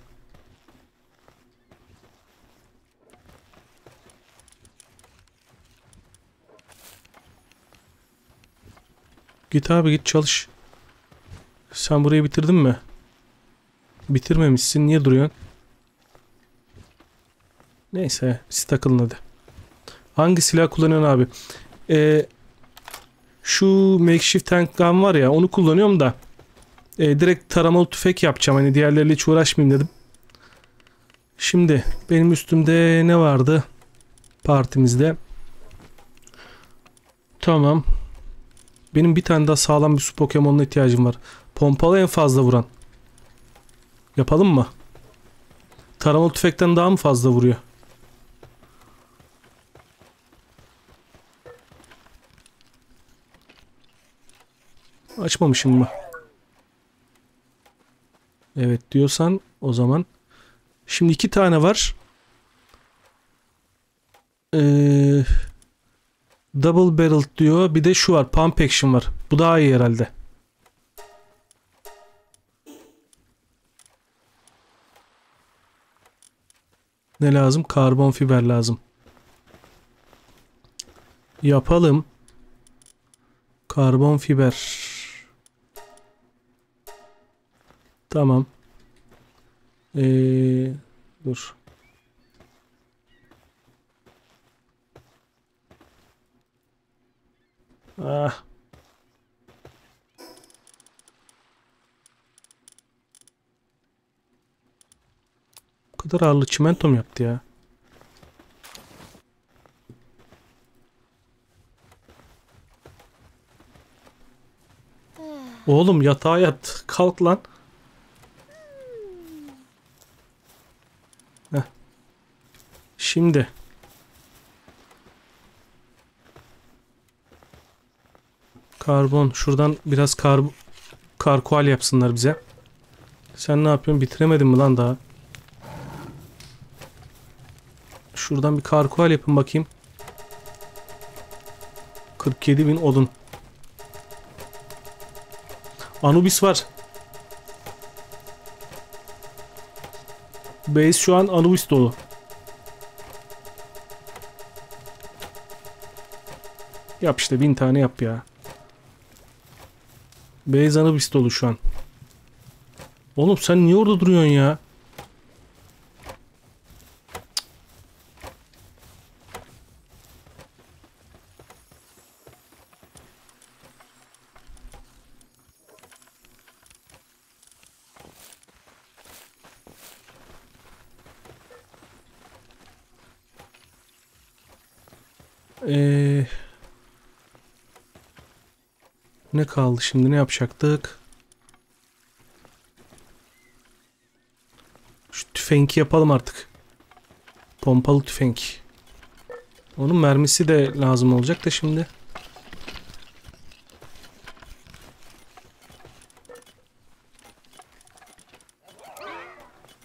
Git abi git çalış. Sen burayı bitirdin mi? Bitirmemişsin. Niye duruyorsun? Neyse. Siz takılın hadi. Hangi silah kullanıyorsun abi? Şu makeshift tank gun var ya. Onu kullanıyorum da. Direkt taramalı tüfek yapacağım. Hani diğerleriyle hiç uğraşmayayım dedim. Şimdi benim üstümde ne vardı? Partimizde. Tamam. Benim bir tane daha sağlam bir su Pokemon'la ihtiyacım var. Pompalı en fazla vuran. Yapalım mı? Taramalı tüfekten daha mı fazla vuruyor? Açmamışım mı? Evet diyorsan o zaman. Şimdi iki tane var. Double barrel diyor. Bir de şu var. Pump action var. Bu daha iyi herhalde. Ne lazım? Karbon fiber lazım. Yapalım. Karbon fiber. Tamam. Dur. Ah. Bu kadar ağırlı çimento mu yaptı ya? Oğlum yatağa yat. Kalk lan. Heh. Şimdi. Karbon. Şuradan biraz karkoal yapsınlar bize. Sen ne yapıyorsun? Bitiremedin mi lan daha? Şuradan bir karkoal yapın bakayım. 47.000 odun. Anubis var. Base şu an Anubis dolu. Yap işte 1000 tane yap ya. Base Anubis dolu şu an. Oğlum sen niye orada duruyorsun ya? Ne kaldı şimdi, ne yapacaktık? Şu tüfengi yapalım artık. Pompalı tüfenk. Onun mermisi de lazım olacak da şimdi.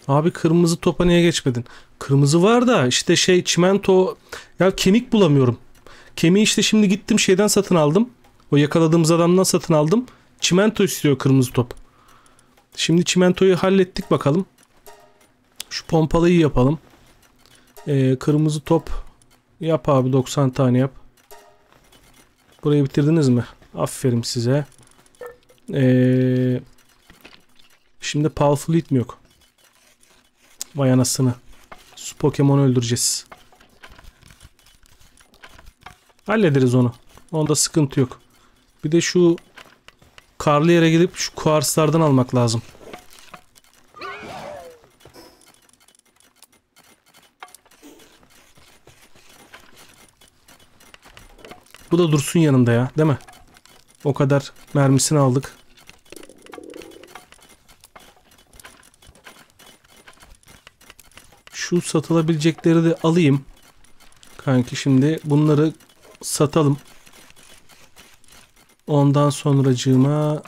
Abi kırmızı topa niye geçmedin? Kırmızı var da işte şey çimento ya, kemik bulamıyorum. Kemiği işte şimdi gittim şeyden satın aldım. O yakaladığımız adamdan satın aldım. Çimento istiyor kırmızı top. Şimdi çimentoyu hallettik bakalım. Şu pompalıyı yapalım. Kırmızı top yap abi, 90 tane yap. Burayı bitirdiniz mi? Aferin size. Şimdi powerful hit mi yok? Vay anasını. Su Pokemon'u öldüreceğiz. Hallederiz onu. Onda sıkıntı yok. Bir de şu karlı yere gidip şu kuarslardan almak lazım. Bu da dursun yanımda ya, değil mi? O kadar mermisini aldık. Şu satılabilecekleri de alayım. Kanki şimdi bunları satalım. Ondan sonracığıma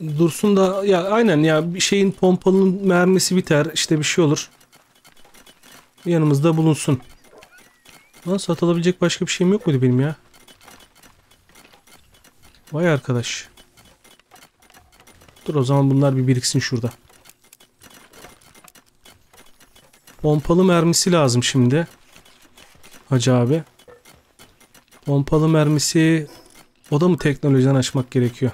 dursun da ya, aynen ya, bir şeyin pompalının mermisi biter işte, bir şey olur. Yanımızda bulunsun. Lan satılabilecek başka bir şeyim yok muydu benim ya? Vay arkadaş. Dur o zaman bunlar bir biriksin şurada. Pompalı mermisi lazım şimdi. Hacı abi. Pompalı mermisi. O da mı teknolojiden açmak gerekiyor?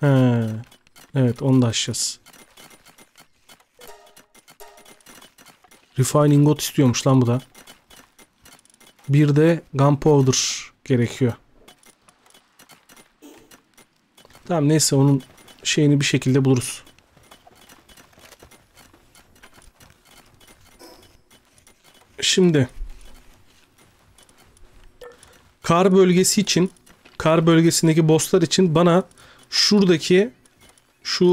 He. Evet onu da açacağız. Refining God istiyormuş lan bu da. Bir de gunpowder gerekiyor. Tamam neyse, onun şeyini bir şekilde buluruz. Şimdi kar bölgesi için, kar bölgesindeki bosslar için bana şuradaki Şu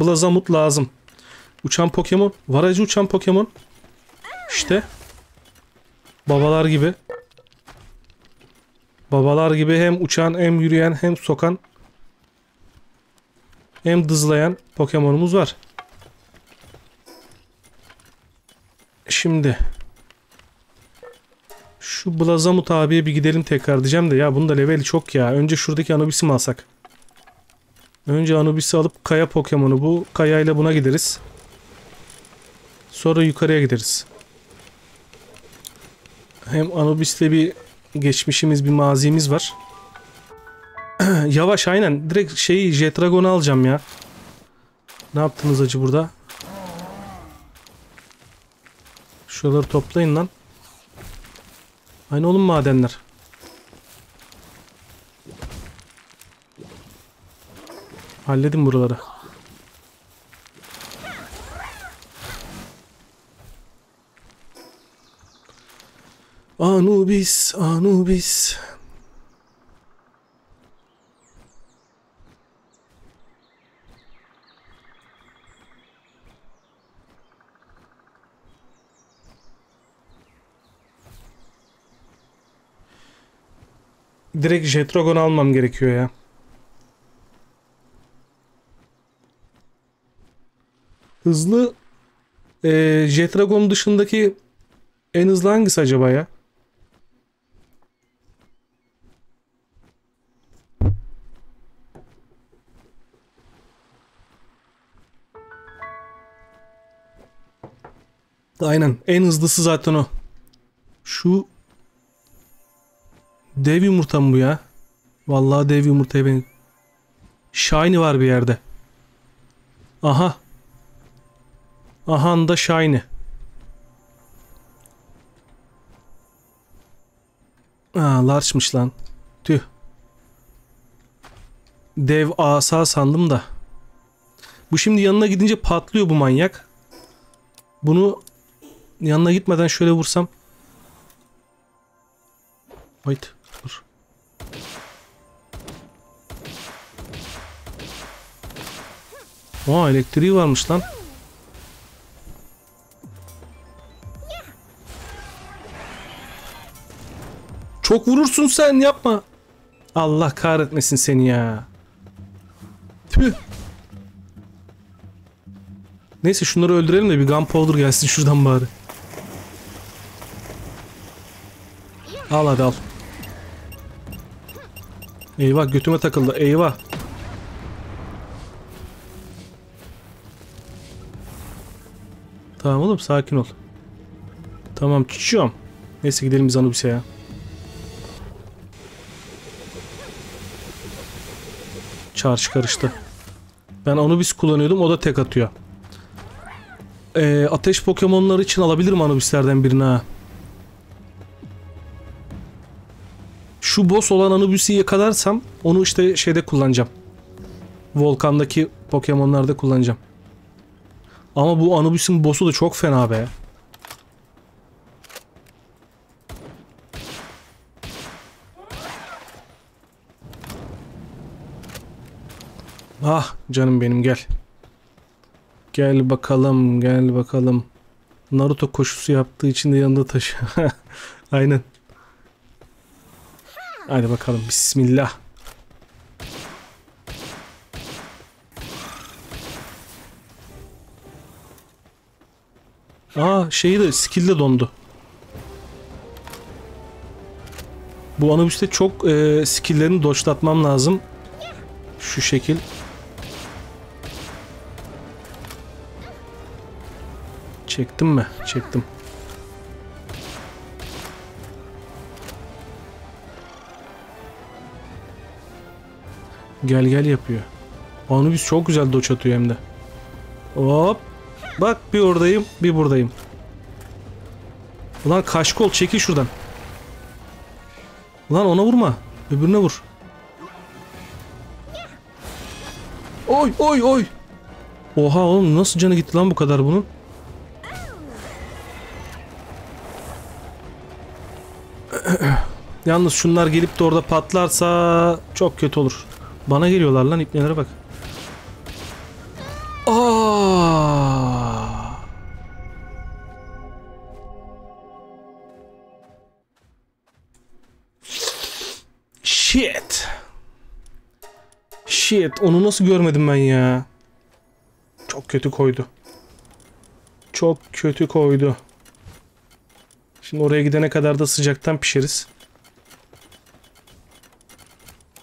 Blazamut lazım. Uçan Pokemon. Varacı uçan Pokemon. İşte. Babalar gibi. Babalar gibi hem uçan hem yürüyen hem sokan hem dızlayan Pokemon'umuz var. Şimdi şu Blazamut abiye bir gidelim tekrar diyeceğim de ya bunun da leveli çok ya. Önce şuradaki Anubis'i mi alsak? Önce Anubis'i alıp kaya Pokemon'u bu. Kayayla buna gideriz. Sonra yukarıya gideriz. Hem Anubis'le bir geçmişimiz, bir mazimiz var. Yavaş, aynen. Direkt şeyi, Jetragon'u alacağım ya. Ne yaptınız acı burada? Şuraları toplayın lan. Aynı oğlum madenler. Halledin buraları. Anubis, Anubis. Direkt Jetragon almam gerekiyor ya. Hızlı Jetragon dışındaki en hızlı hangisi acaba ya? Aynen. En hızlısı zaten o. Şu dev yumurta mı bu ya? Vallahi dev yumurtaya ben... Shiny var bir yerde. Aha. Ahan da Shiny. Aa, large'mış lan. Tüh. Dev asa sandım da. Bu şimdi yanına gidince patlıyor bu manyak. Bunu yanına gitmeden şöyle vursam. Hayt. Dur. Aa, elektriği varmış lan. Çok vurursun sen, yapma. Allah kahretmesin seni ya. Tüh. Neyse şunları öldürelim de bir gunpowder gelsin şuradan bari. Al hadi al. Eyvah, götüme takıldı, eyvah. Tamam oğlum, sakin ol. Tamam çiçiyorum. Neyse gidelim biz Anubis'e ya. Çarşı karıştı. Ben Anubis kullanıyordum, o da tek atıyor. Ateş Pokemon'ları için alabilirim Anubis'lerden birini ha. Şu boss olan Anubis'i yakalarsam onu işte şeyde kullanacağım. Volkan'daki Pokemon'larda kullanacağım. Ama bu Anubis'in boss'u da çok fena be. Ah canım benim, gel. Gel bakalım, gel bakalım. Naruto koşusu yaptığı için de yanında taşı. Aynen. Hadi bakalım, bismillah. Aa, şeyi de, skill de dondu. Bu Anubis'te çok skill'lerini doçlatmam lazım. Şu şekil. Çektim mi? Çektim. Gel gel yapıyor. Anubis çok güzel doç atıyor hem de. Hop. Bak bir oradayım bir buradayım. Ulan kaşkol çekil şuradan. Ulan ona vurma. Öbürüne vur. Oy oy oy. Oha oğlum, nasıl canı gitti lan bu kadar bunun? Yalnız şunlar gelip de orada patlarsa çok kötü olur. Bana geliyorlar lan, ipnelere bak. shit. Onu nasıl görmedim ben ya? Çok kötü koydu. Çok kötü koydu. Şimdi oraya gidene kadar da sıcaktan pişeriz.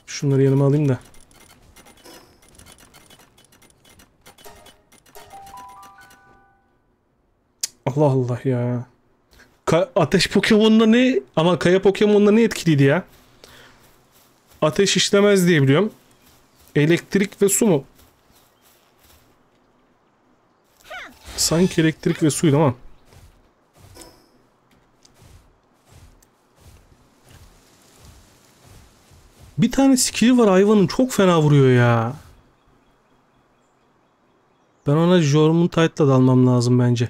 Şunları yanıma alayım da. Allah Allah ya. Ateş Pokemon'la ne? Ama Kaya Pokemon'la ne etkiliydi ya? Ateş işlemez diye biliyorum. Elektrik ve su mu? Sanki elektrik ve suydu ama. Bir tane skill'i var hayvanın, çok fena vuruyor ya. Ben ona Jormuntide'la dalmam lazım bence.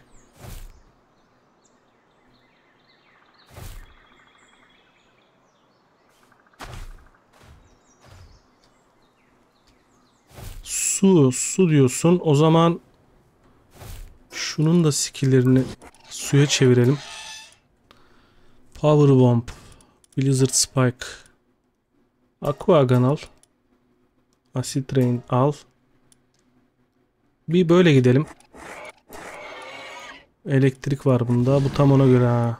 Su diyorsun. O zaman şunun da skill'lerini suya çevirelim. Power Bomb, Blizzard Spike, Aqua Gun al, Acid Rain al. Bir böyle gidelim. Elektrik var bunda. Bu tam ona göre ha.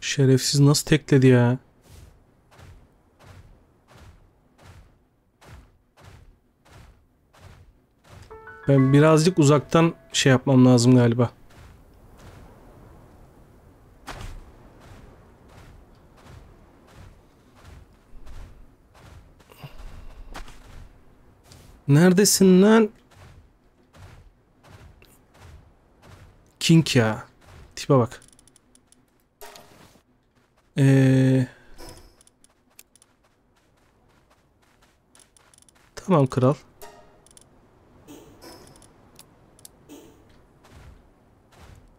Şerefsiz nasıl tekledi ya? Ben birazcık uzaktan şey yapmam lazım galiba. Neredesin lan? King ya. Tipe bak. Tamam kral.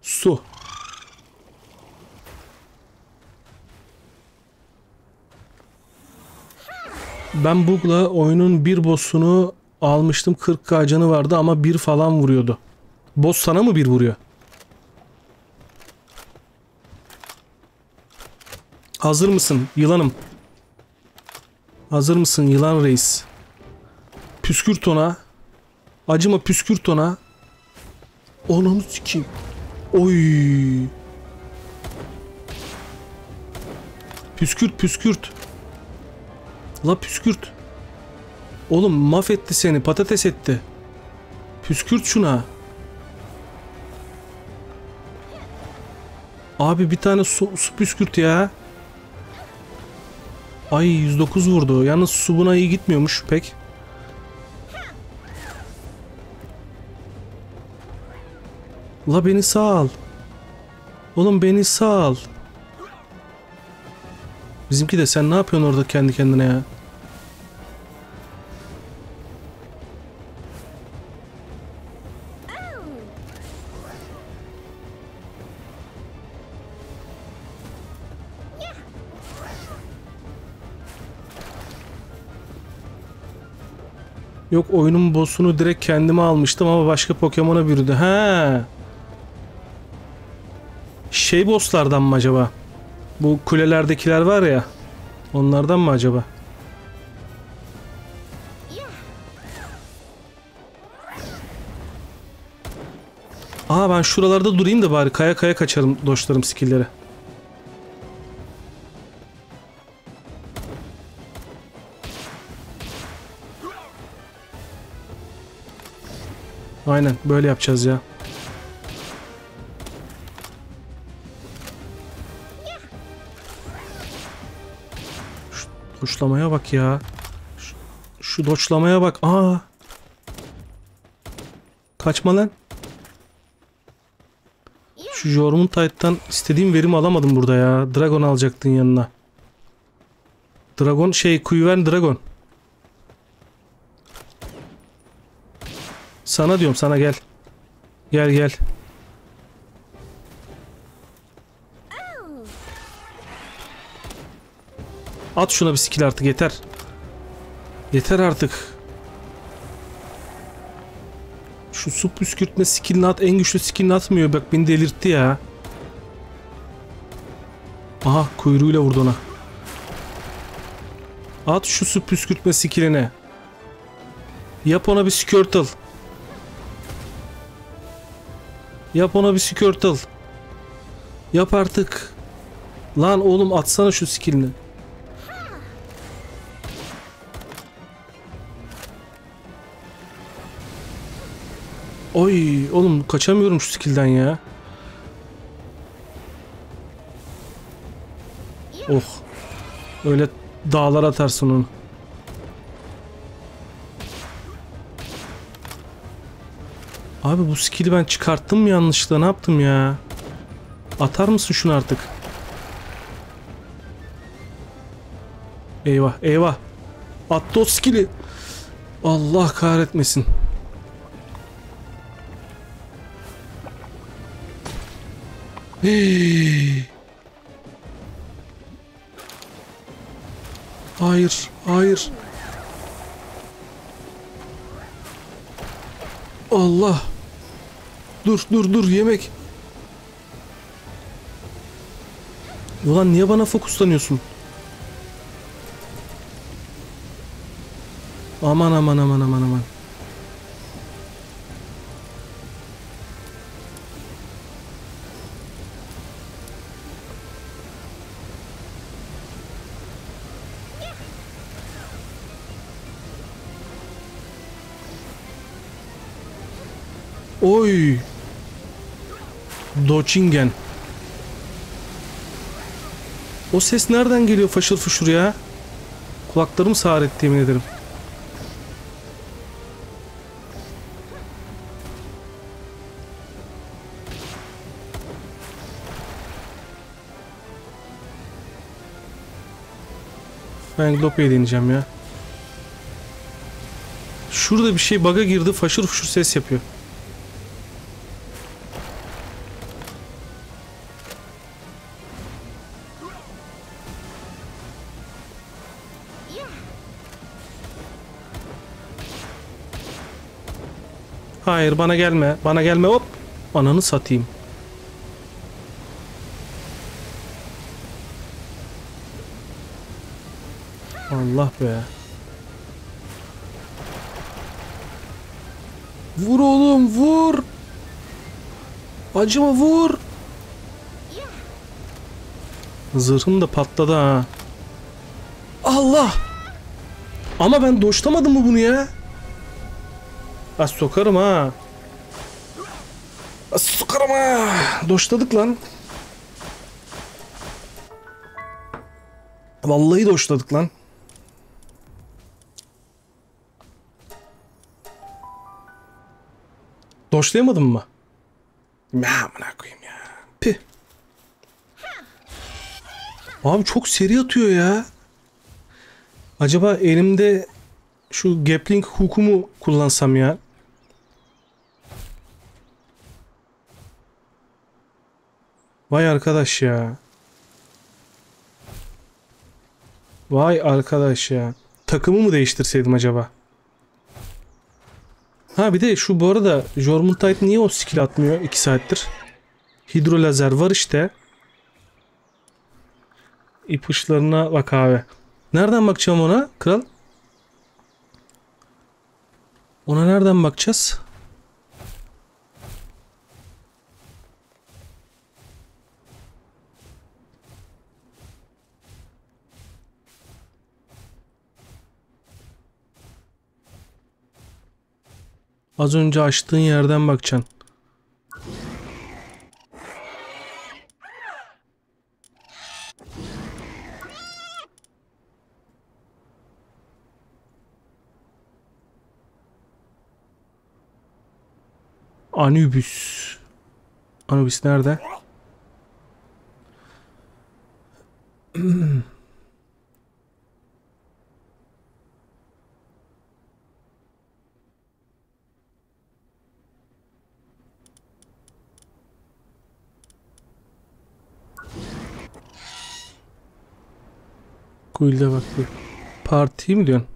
Su. Ben bugla oyunun bir boss'unu almıştım. 40k canı vardı ama bir falan vuruyordu. Boss sana mı bir vuruyor? Hazır mısın yılanım? Hazır mısın yılan reis? Püskürt ona. Acıma, püskürt ona. Onu sikeyim. Oy. Püskürt, püskürt. La püskürt. Oğlum mahvetti seni, patates etti. Püskürt şuna. Abi bir tane su püskürt ya. Ay 109 vurdu. Yalnız su buna iyi gitmiyormuş pek. La beni sal. Oğlum beni sal. Bizimki de sen ne yapıyorsun orada kendi kendine ya? Yok oyunun boss'unu direkt kendime almıştım ama başka Pokemon'a bürüdü. He. Şey boss'lardan mı acaba? Bu kulelerdekiler var ya. Onlardan mı acaba? Aa ben şuralarda durayım da bari kaya kaçarım, doşlarım skill'leri. Aynen böyle yapacağız ya. Şu doçlamaya bak ya. Şu doçlamaya bak. Aa. Kaçma lan. Şu Jormuntide'dan istediğim verimi alamadım burada ya. Dragon alacaktın yanına. Dragon şey, Kuyven Dragon. Sana diyorum, sana gel. Gel gel. At şuna bir skill artık, yeter. Yeter artık. Şu su püskürtme skillini at. En güçlü skillini atmıyor. Bak beni delirtti ya. Aha kuyruğuyla vurdu ona. At şu su püskürtme skillini. Yap ona bir skirtle. Yap ona bir skirtle. Yap artık. Lan oğlum atsana şu skillini. Oy oğlum kaçamıyorum şu skill'den ya. Oh. Öyle dağlara atarsın onu. Abi bu skill'i ben çıkarttım mı yanlışlıkla, ne yaptım ya? Atar mısın şunu artık? Eyvah eyvah. Attı o skill'i. Allah kahretmesin. Hey. Hayır, hayır. Allah. Dur, dur, dur. Yemek. Ulan niye bana fokuslanıyorsun? Aman, aman, aman, aman, aman. Oy. Doçingen. O ses nereden geliyor faşır fuşur ya? Kulaklarım sağır etti yemin ederim. Fengdope'ye deneyeceğim ya. Şurada bir şey bug'a girdi, faşır fuşur ses yapıyor. Hayır bana gelme. Bana gelme hop. Ananı satayım. Allah be. Vur oğlum vur. Acıma vur. Zırhım da patladı ha. Allah. Ama ben doşlamadım mı bunu ya? Az sokarım ha. Az sokarım ha. Doşladık lan. Vallahi doşladık lan. Doşlayamadın mı? Ya amına koyayım ya. Pih. Abi çok seri atıyor ya. Acaba elimde şu grappling hook'u mu kullansam ya? Vay arkadaş ya. Vay arkadaş ya. Takımı mı değiştirseydim acaba? Ha bir de şu bu arada Jormuntide niye o skill atmıyor 2 saattir? Hidro lazer var işte. İpuçlarına bak abi. Nereden bakacağım ona kral? Ona nereden bakacağız? Az önce açtığın yerden bakacaksın. Anubis. Anubis nerede? Kuyulda bak bir. Parti mi diyorsun?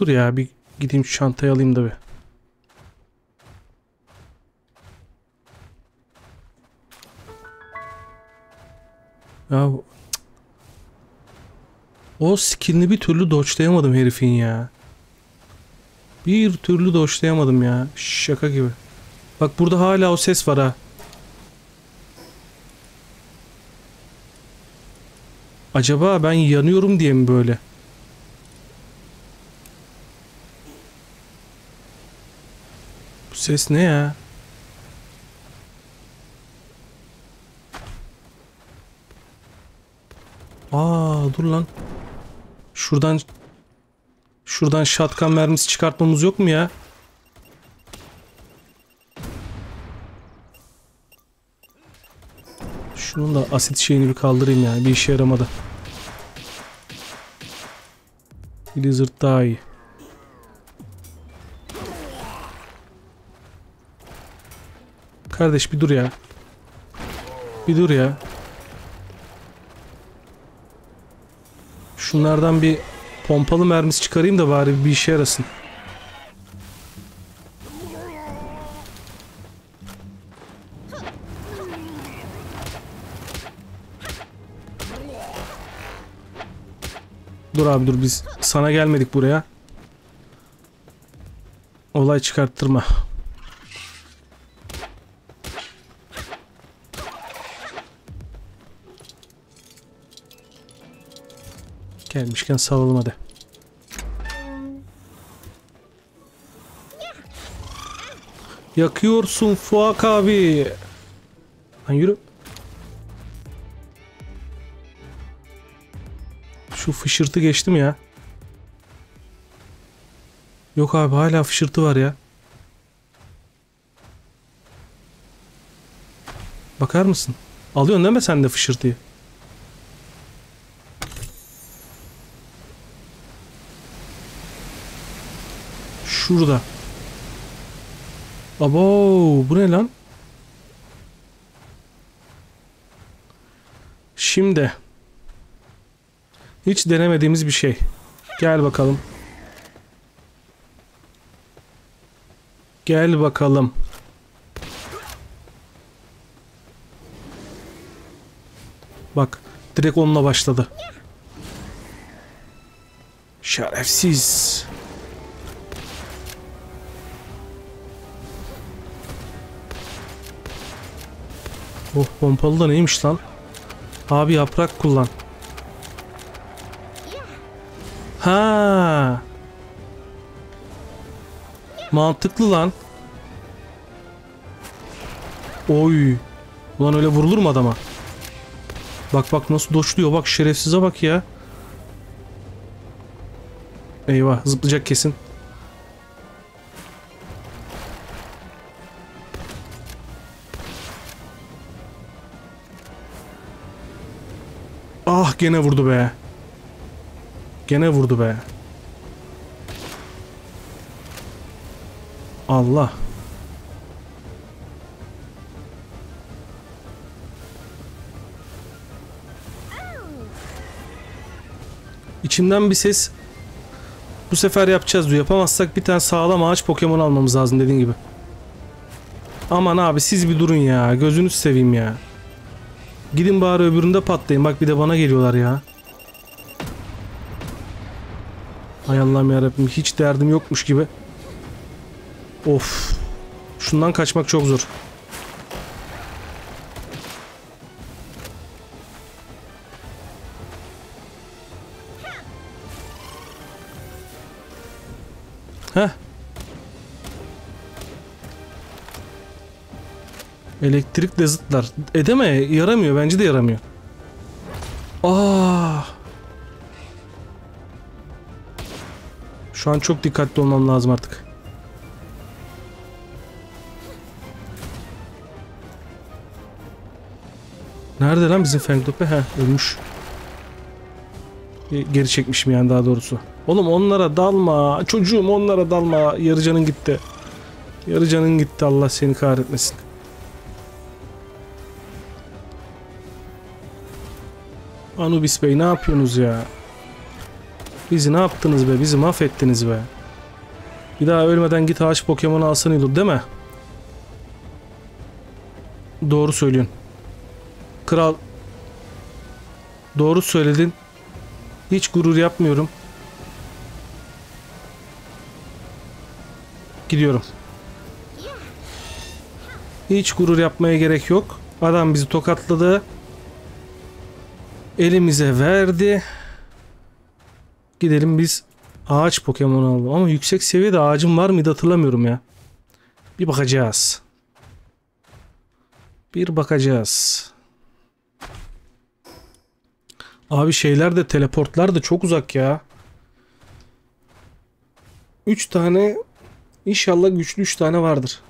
Dur ya bir gideyim şu çantayı alayım da bir. Ya o skin'i bir türlü dodge'layamadım herifin ya. Bir türlü dodge'layamadım ya. Şaka gibi. Bak burada hala o ses var ha. Acaba ben yanıyorum diye mi böyle? Bu ses ne ya? Aa dur lan. Şuradan shotgun mermisi çıkartmamız yok mu ya? Şunun da asit şeyini bir kaldırayım yani. Bir işe yaramadı. Blizzard daha iyi. Kardeş bir dur ya. Bir dur ya. Şunlardan bir pompalı mermisi çıkarayım da bari bir işe yarasın. Dur abi dur, biz sana gelmedik buraya. Olay çıkarttırma. Gelmişken salalım hadi. Yakıyorsun Fuak abi. Lan yürü. Şu fışırtı geçti mi ya? Yok abi hala fışırtı var ya. Bakar mısın? Alıyorsun değil mi sen de fışırtıyı? Şurada. Abo, bu ne lan? Şimdi. Hiç denemediğimiz bir şey. Gel bakalım. Gel bakalım. Bak, direkt onunla başladı. Şerefsiz. Oh, pompalı da neymiş lan? Abi yaprak kullan. Ha. Mantıklı lan. Oy. Ulan öyle vurulur mu adama? Bak bak nasıl doçluyor. Bak şerefsize bak ya. Eyvah, zıplayacak kesin. Ah gene vurdu be. Gene vurdu be. Allah. İçimden bir ses. Bu sefer yapacağız diyor. Yapamazsak bir tane sağlam ağaç Pokemon almamız lazım dediğin gibi. Aman abi siz bir durun ya. Gözünüz seveyim ya. Gidin bari öbüründe patlayın. Bak bir de bana geliyorlar ya. Hay Allah'ım yarabbim, hiç derdim yokmuş gibi. Of. Şundan kaçmak çok zor. Heh. Elektrik de zıtlar. Edeme, yaramıyor. Bence de yaramıyor. Aa. Şu an çok dikkatli olmam lazım artık. Nerede lan bizim Fengdope? Heh, ölmüş. Geri çekmişim yani daha doğrusu. Oğlum onlara dalma. Çocuğum onlara dalma. Yarı canın gitti. Yarı canın gitti. Allah seni kahretmesin. Anubis Bey ne yapıyorsunuz ya? Bizi ne yaptınız be? Bizi mahvettiniz be. Bir daha ölmeden git ağaç Pokemon alsın yıldır değil mi? Doğru söylüyorsun. Kral. Doğru söyledin. Hiç gurur yapmıyorum. Gidiyorum. Hiç gurur yapmaya gerek yok. Adam bizi tokatladı. Elimize verdi. Gidelim biz ağaç Pokemon alalım. Ama yüksek seviyede ağacım var mıydı hatırlamıyorum ya. Bir bakacağız. Bir bakacağız. Abi şeyler de teleportlar da çok uzak ya. 3 tane inşallah güçlü 3 tane vardır.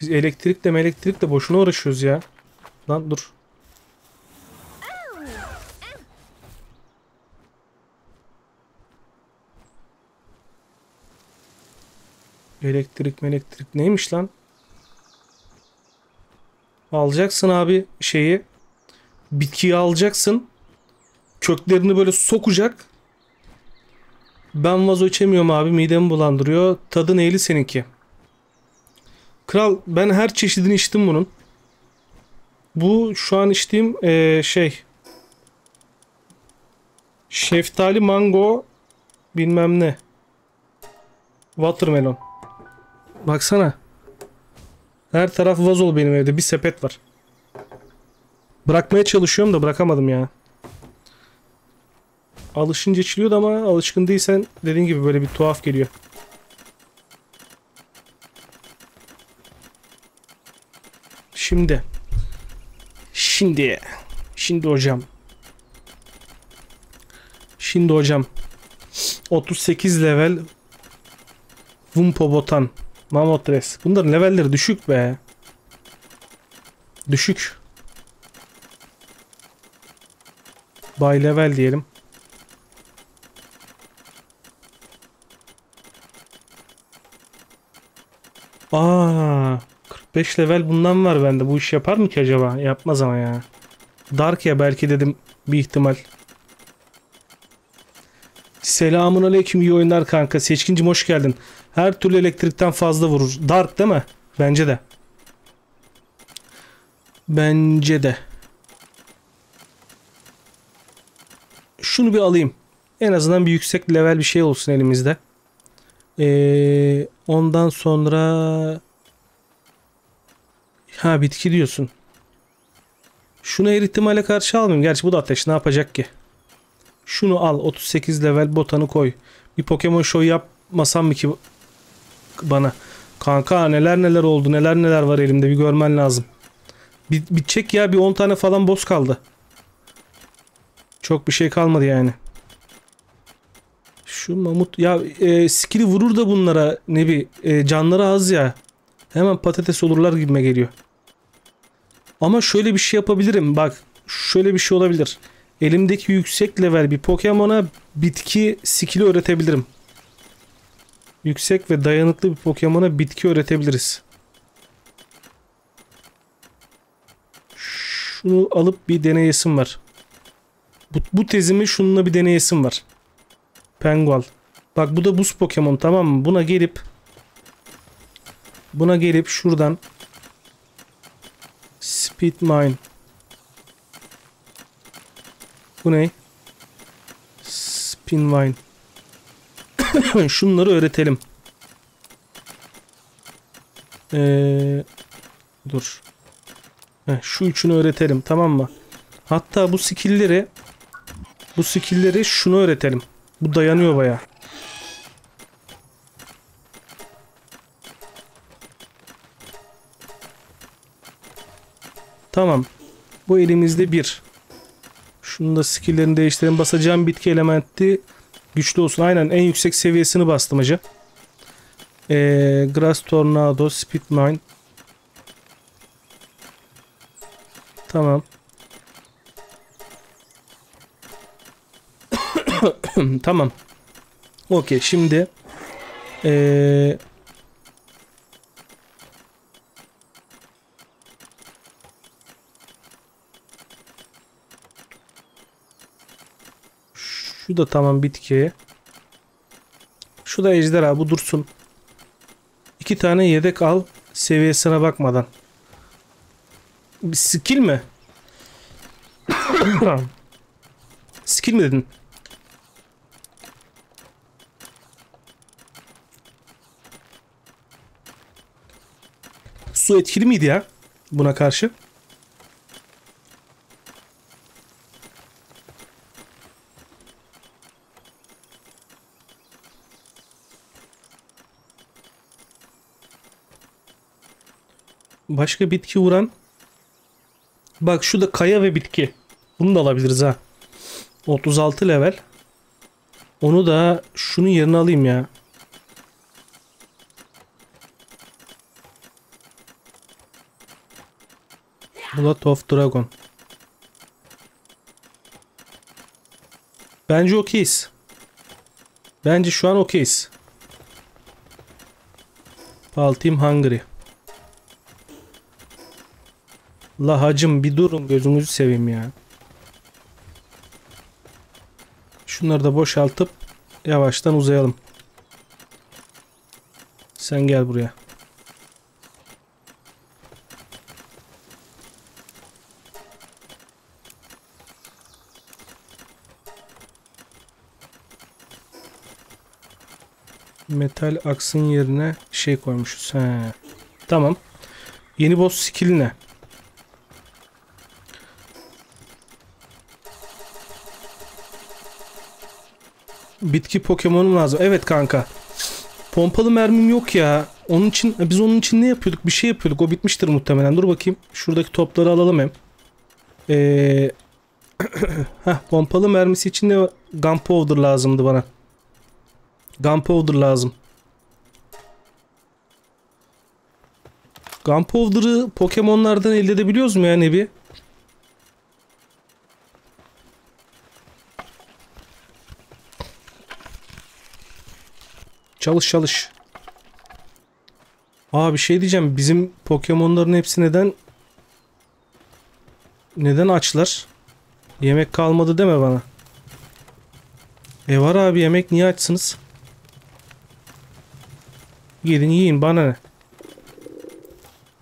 Biz elektrikle boşuna uğraşıyoruz ya. Lan dur. Elektrik neymiş lan? Alacaksın abi şeyi. Bitkiyi alacaksın. Köklerini böyle sokacak. Ben vazo içemiyorum abi, midemi bulandırıyor. Tadı neyli seninki? Kral ben her çeşidini içtim bunun. Bu şu an içtiğim şey. Şeftali, mango, bilmem ne. Watermelon. Baksana. Her taraf vazol benim evde. Bir sepet var. Bırakmaya çalışıyorum da bırakamadım ya. Alışınca içiliyordu ama alışkın değilsen dediğin gibi böyle bir tuhaf geliyor. Şimdi hocam 38 level Vumpobotan, Mamotres. Bunların levelleri düşük be. Düşük. By level diyelim. Aa, 45 level bundan var bende. Bu iş yapar mı ki acaba? Yapmaz ama ya. Dark ya belki dedim, bir ihtimal. Selamun aleyküm, iyi oyunlar kanka. Seçkincim hoş geldin. Her türlü elektrikten fazla vurur. Dark değil mi? Bence de. Bence de. Şunu bir alayım. En azından bir yüksek level bir şey olsun elimizde. Ondan sonra ha bitki diyorsun. Şunu her ihtimale karşı almayayım. Gerçi bu da ateş, ne yapacak ki? Şunu al, 38 level botanı koy. Bir Pokemon show yapmasam mı ki bana? Kanka neler oldu, neler var elimde, bir görmen lazım. Bitecek ya, bir 10 tane falan boss kaldı. Çok bir şey kalmadı yani. Şu mamut ya skill'i vurur da bunlara ne bir canları az ya. Hemen patates olurlar gibime geliyor. Ama şöyle bir şey yapabilirim. Bak şöyle bir şey olabilir. Elimdeki yüksek level bir Pokemon'a bitki skill'i öğretebilirim. Yüksek ve dayanıklı bir Pokemon'a bitki öğretebiliriz. Şunu alıp bir deneyesim var. Bu tezimi şununla bir deneyesim var. Pengual. Bak bu da buz Pokemon, tamam mı? Buna gelip şuradan Speed Mine. Bu ne? Spin Mine. Şunları öğretelim. Dur. Şu üçünü öğretelim, tamam mı? Hatta bu skill'leri şunu öğretelim. Bu dayanıyor bayağı. Tamam. Bu elimizde bir. Şunu da skill'lerini değiştirelim. Basacağım bitki elementi güçlü olsun. Aynen, en yüksek seviyesini bastım hacı. Grass Tornado, Speed Mine. Tamam. Tamam. Okey, şimdi şu da tamam bitki. Şu da ejderha, bu dursun. 2 tane yedek al seviyesine bakmadan. Bir skill mi? Skill mi dedin? Su etkili miydi ya buna karşı? Başka bitki vuran. Bak şu da kaya ve bitki. Bunu da alabiliriz ha. 36 level. Onu da şunun yerine alayım ya. Blood of Dragon. Bence okeyiz. Bence şu an okeyiz. Paltim Hungry. La hacım bir durun, gözünüzü seveyim ya. Şunları da boşaltıp yavaştan uzayalım. Sen gel buraya. Metal aksın yerine şey koymuşuz. He. Tamam. Yeni boss skill'i ne? Bitki Pokemon'um lazım. Evet kanka. Pompalı mermim yok ya. Onun için biz onun için ne yapıyorduk? Bir şey yapıyorduk. O bitmiştir muhtemelen. Dur bakayım. Şuradaki topları alalım hem. Pompalı mermisi için de gunpowder lazımdı bana. Gunpowder lazım. Gunpowder'ı Pokemon'lardan elde edebiliyoruz mu yani bir? Çalış çalış. Aa, bir şey diyeceğim. Bizim Pokemon'ların hepsi neden açlar? Yemek kalmadı deme bana. E var abi yemek, niye açsınız? Gidin yiyin, bana ne?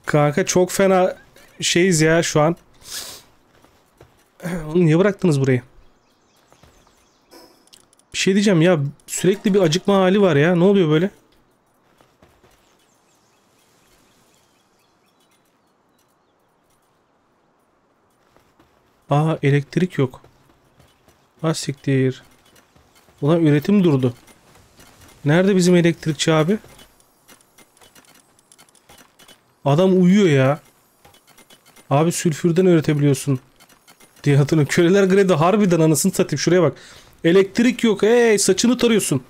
Kanka çok fena şeyiz ya şu an. Onu niye bıraktınız burayı? Bir şey diyeceğim ya, sürekli bir acıkma hali var ya, ne oluyor böyle? Aa, elektrik yok. Ha siktir. Ulan üretim durdu. Nerede bizim elektrikçi abi? Adam uyuyor ya. Abi sülfürden üretebiliyorsun diye hatırlıyorum. Köleler Gredi harbiden anasını satayım, şuraya bak. Elektrik yok. Hey, saçını tarıyorsun.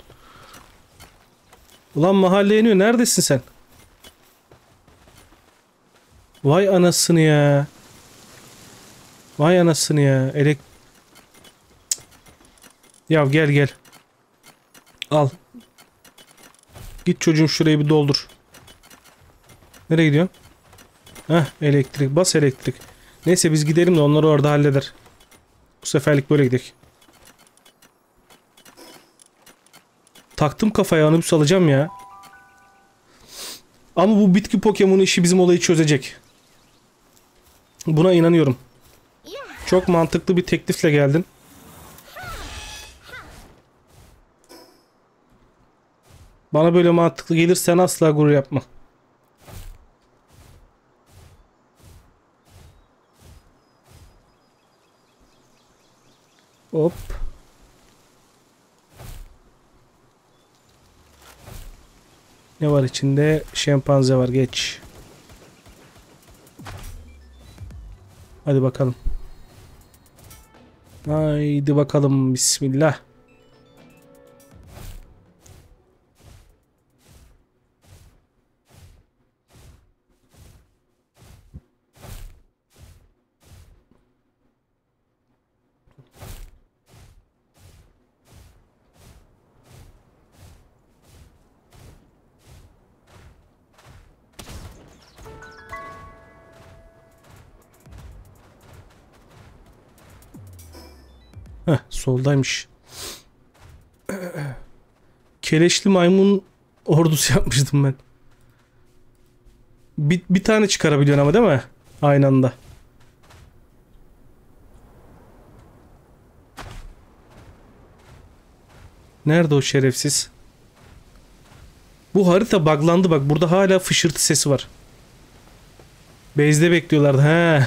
Ulan mahalle iniyor. Neredesin sen? Vay anasını ya. Vay anasını ya. Ya gel gel. Al. Git çocuğum, şurayı bir doldur. Nereye gidiyorsun? Heh, elektrik. Bas elektrik. Neyse biz gidelim de onları orada halleder. Bu seferlik böyle gidelim. Taktım kafaya, Anubis alacağım ya. Ama bu bitki Pokemon'u işi bizim olayı çözecek. Buna inanıyorum. Çok mantıklı bir teklifle geldin. Bana böyle mantıklı gelirsen asla gurur yapma. Hop. Ne var içinde? Şempanze var, geç. Hadi bakalım. Haydi bakalım, bismillah. Heh, soldaymış. Keleşli maymun ordusu yapmıştım ben. Bir tane çıkarabiliyorsun ama değil mi? Aynı anda. Nerede o şerefsiz? Bu harita buglandı bak. Burada hala fışırtı sesi var. Base'de bekliyorlardı. He.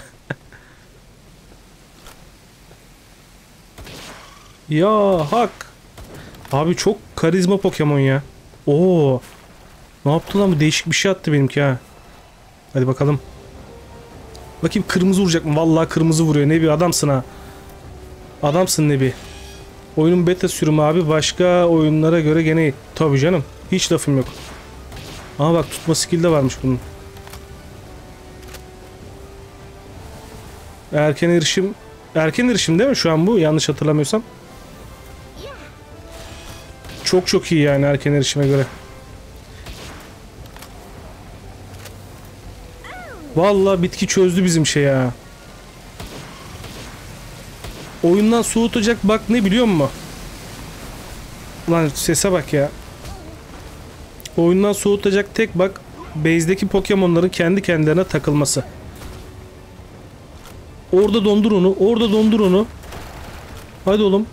Ya hak. Abi çok karizma Pokemon ya. Oo. Ne yaptı lan bu? Değişik bir şey attı benimki ha. Hadi bakalım. Bakayım kırmızı vuracak mı? Vallahi kırmızı vuruyor. Ne bir adamsın ha. Adamsın ne bir. Oyunun beta sürümü abi. Başka oyunlara göre gene tabii canım. Hiç lafım yok. Ama bak tutma skill'de varmış bunun. Erken erişim. Erken erişim değil mi şu an bu? Yanlış hatırlamıyorsam. Çok çok iyi yani erken erişime göre. Vallahi bitki çözdü bizim şey ya. Oyundan soğutacak bak ne biliyor musun? Lan sese bak ya. Oyundan soğutacak tek bak base'deki Pokemon'ların kendi kendilerine takılması. Orada dondur onu. Orada dondur onu. Hadi oğlum.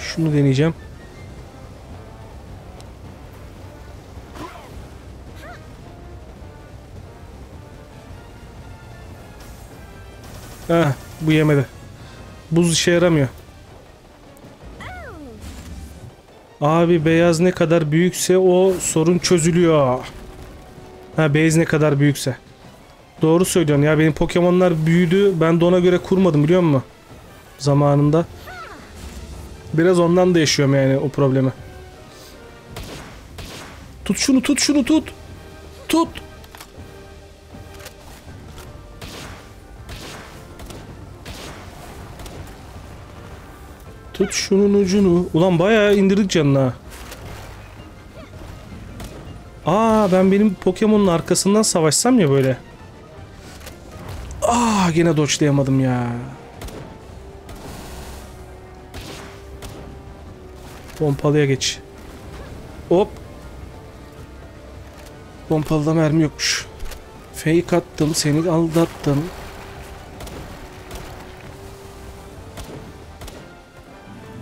Şunu deneyeceğim. Ah, bu yemedi. Buz işe yaramıyor. Abi beyaz ne kadar büyükse o sorun çözülüyor. Ha, beyaz ne kadar büyükse. Doğru söylüyorsun ya, benim Pokemon'lar büyüdü. Ben de ona göre kurmadım biliyor musun? Zamanında. Biraz ondan da yaşıyorum yani o problemi. Tut şunu, tut şunu, tut. Tut. Tut şunun ucunu. Ulan bayağı indirdik canına. Aa, benim Pokemon'un arkasından savaşsam ya böyle. Aa, gene dodge'layamadım ya. Pompalıya geç. Hop. Pompalıda mermi yokmuş. Fake attım, seni aldattım.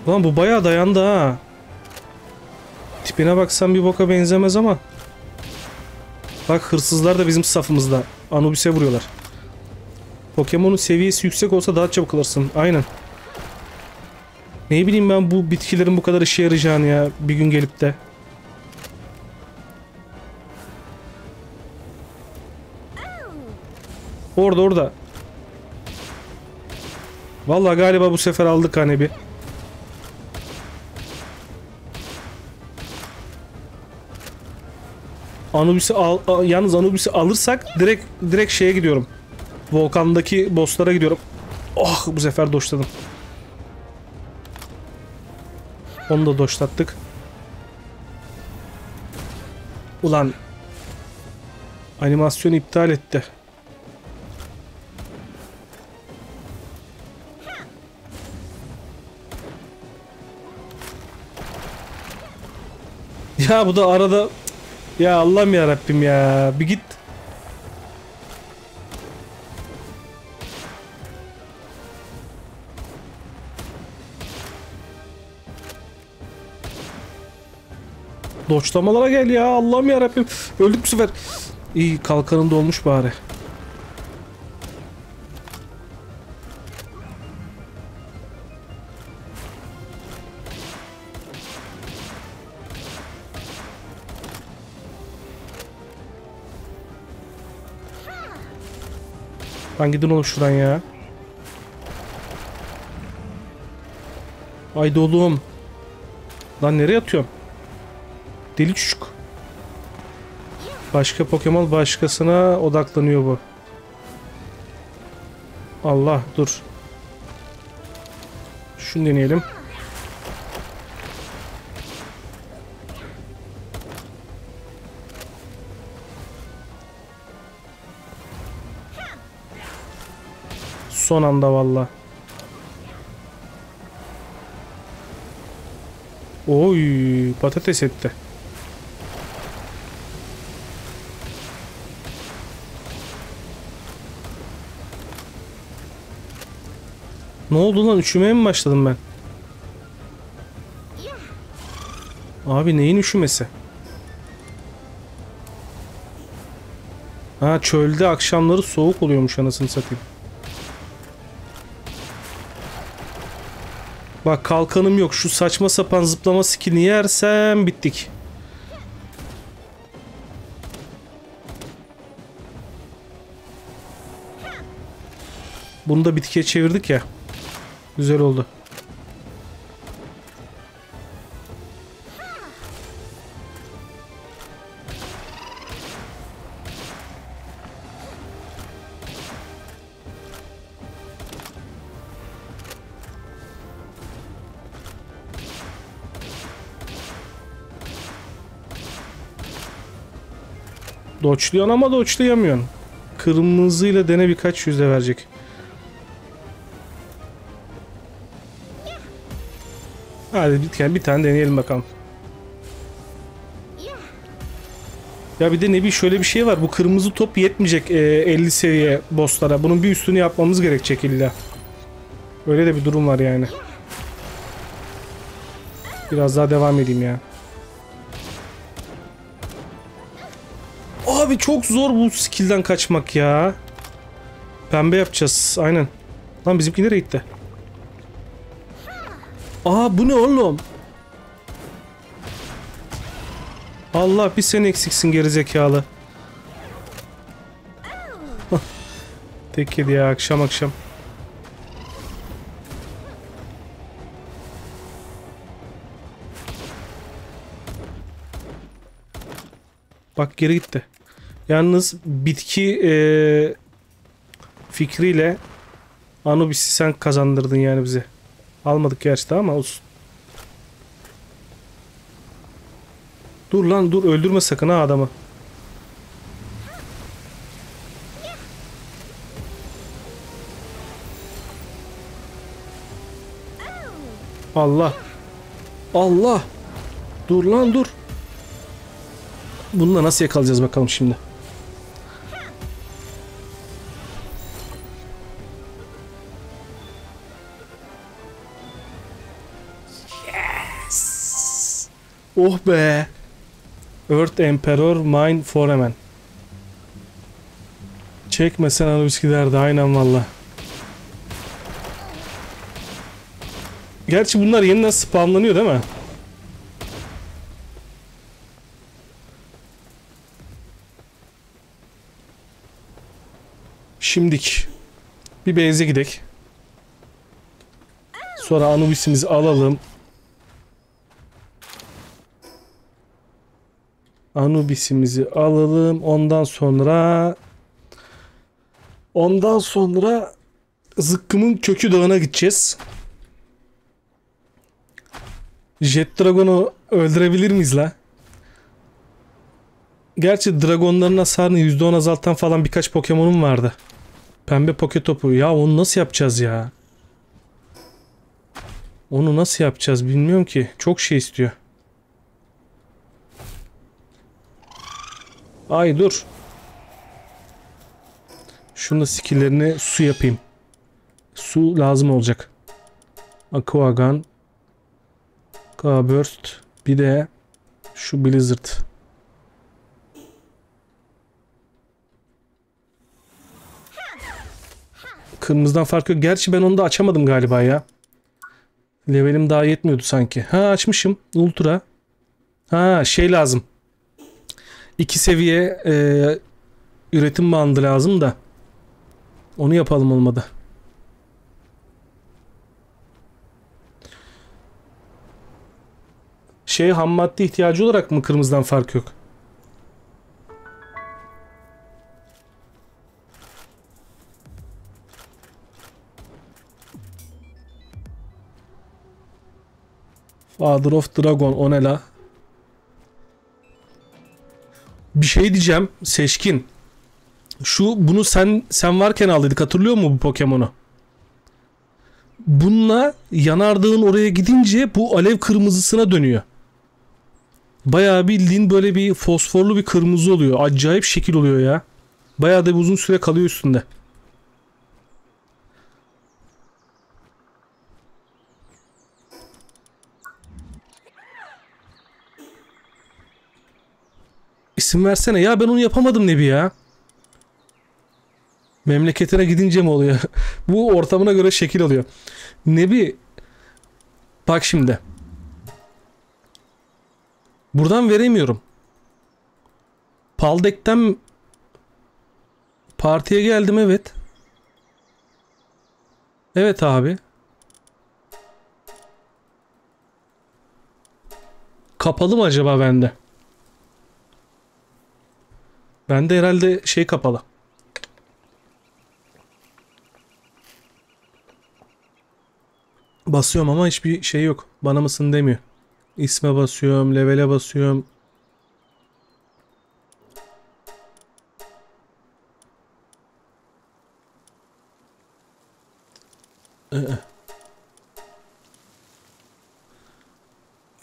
Lan bu bayağı dayandı ha. Tipine baksan bir boka benzemez ama. Bak hırsızlar da bizim safımızda. Anubis'e vuruyorlar. Pokemon'un seviyesi yüksek olsa daha çabuk alırsın. Aynen. Ne bileyim ben bu bitkilerin bu kadar işe yarayacağını ya. Bir gün gelip de. Orada orada. Vallahi galiba bu sefer aldık hani bir. Anubis'i yalnız Anubis'i alırsak direkt şeye gidiyorum. Volkandaki bosslara gidiyorum. Oh, bu sefer doşladım. Onu da doşlattık. Ulan. Animasyon iptal etti. Ya bu da arada... Ya Allah'ım ya Rabbim ya. Bir git. Doçlamalara gel ya. Allah'ım ya Rabbim. Öldük bu sefer. İyi kalkanın dolmuş bari. Lan gidin oğlum şuradan ya. Haydi oğlum. Lan nereye atıyorum? Deli çocuk. Başka Pokemon başkasına odaklanıyor bu. Allah dur. Şunu deneyelim. son anda valla. Oy, patates etti. Ne oldu lan? Üşümeye mi başladım ben? Abi neyin üşümesi? Ha, çölde akşamları soğuk oluyormuş anasını satayım. Bak kalkanım yok. Şu saçma sapan zıplama skillini yersem bittik. Bunu da bitkiye çevirdik ya. Güzel oldu. Doçluyorsun ama doçlayamıyorsun. Kırmızıyla dene, birkaç yüzde verecek. Hadi bir tane deneyelim bakalım. Ya bir de ne bir şöyle bir şey var. Bu kırmızı top yetmeyecek 50 seviye bosslara. Bunun bir üstünü yapmamız gerekecek illa. Öyle de bir durum var yani. Biraz daha devam edeyim ya. Abi çok zor bu skill'den kaçmak ya. Pembe yapacağız aynen. Lan bizimki nereye gitti? Aa bu ne oğlum? Allah bir sen eksiksin gerizekalı. Tek yedi ya akşam akşam. Bak geri gitti. Yalnız bitki fikriyle Anubis'i sen kazandırdın yani bize. Almadık gerçi ama olsun. Dur lan dur, öldürme sakın ha adamı. Allah. Allah. Dur lan dur. Bununla nasıl yakalayacağız bakalım şimdi. Oh be. Earth Emperor Mine Foreman. Çekmesen Anubis giderdi aynen valla. Gerçi bunlar yeniden spamlanıyor değil mi? Şimdik. Bir base'e gidek. Sonra Anubis'imizi alalım. Anubis'imizi alalım. Ondan sonra Zıkkım'ın Kökü Dağı'na gideceğiz. Jetragon'u öldürebilir miyiz la? Gerçi dragonların hasarını %10 azaltan falan birkaç Pokemon'um vardı. Pembe Poketopu. Ya onu nasıl yapacağız ya? Onu nasıl yapacağız bilmiyorum ki. Çok şey istiyor. Ay dur. Şunun da skill'lerini su yapayım. Su lazım olacak. Aqua Gun. K-Burst. Bir de şu Blizzard. Kırmızıdan fark yok. Gerçi ben onu da açamadım galiba ya. Levelim daha yetmiyordu sanki. Ha açmışım. Ultra. Ha şey lazım. 2 seviye üretim bandı lazım da onu yapalım olmadı. Şey, ham madde ihtiyacı olarak mı kırmızıdan fark yok? Father of Dragon, o ne la? Bir şey diyeceğim Seçkin. Bunu sen varken aldıydık, hatırlıyor musun bu Pokemon'u? bununla yanardağın oraya gidince bu alev kırmızısına dönüyor. Bayağı bildiğin böyle bir fosforlu bir kırmızı oluyor. Acayip şekil oluyor ya. Bayağı da bir uzun süre kalıyor üstünde. İsim versene. Ya ben onu yapamadım Nebi ya. Memleketine gidince mi oluyor? Bu ortamına göre şekil oluyor. Nebi bak şimdi. Buradan veremiyorum. Paldek'ten partiye geldim, evet. Evet abi. Kapalı mı acaba bende? Bende herhalde şey kapalı. Basıyorum ama hiçbir şey yok. Bana mısın demiyor. İsme basıyorum, levele basıyorum.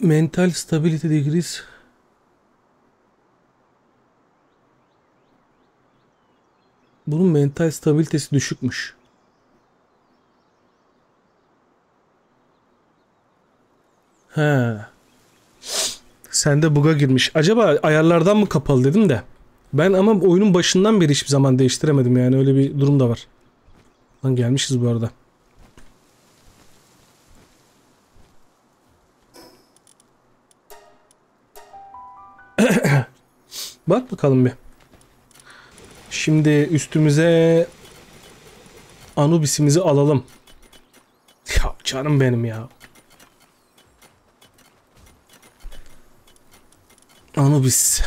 Mental stability degrees. Bunun mental stabilitesi düşükmüş. He. Sende bug'a girmiş. Acaba ayarlardan mı kapalı dedim de. Ben ama oyunun başından beri hiçbir zaman değiştiremedim yani, öyle bir durum da var. Lan gelmişiz bu arada. Bak bakalım bir. Şimdi üstümüze Anubis'imizi alalım. Ya canım benim ya. Anubis.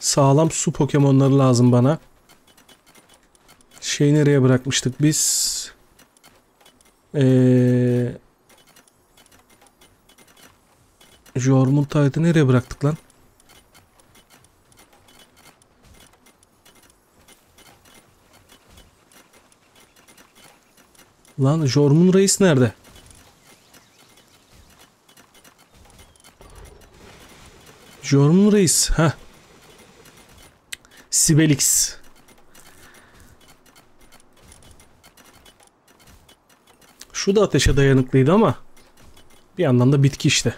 Sağlam su Pokemon'ları lazım bana. Şeyi nereye bırakmıştık biz? Jormuntide'ı nereye bıraktık lan? Lan Jormun Reis nerede? Jormun Reis. Ha. Sibelix. Şu da ateşe dayanıklıydı ama bir yandan da bitki işte.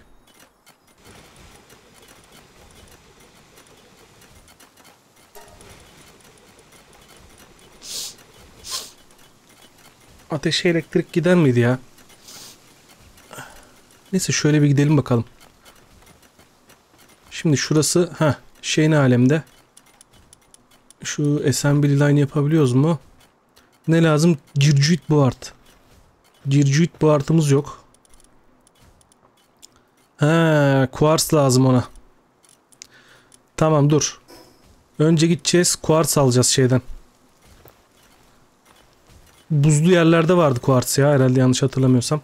Ateşe elektrik gider miydi ya? Neyse şöyle bir gidelim bakalım. Şimdi şurası ha şeyin alemde. Şu assembly line yapabiliyoruz mu? Ne lazım? Gircuit board. Gircuit board'ımız yok. Ha, quartz lazım ona. Tamam dur. Önce gideceğiz, quartz alacağız şeyden. Buzlu yerlerde vardı quartz ya herhalde, yanlış hatırlamıyorsam.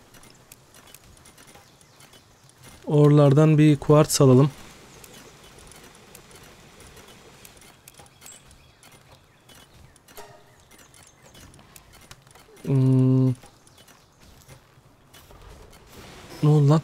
Oralardan bir quartz alalım. Ne oldu lan?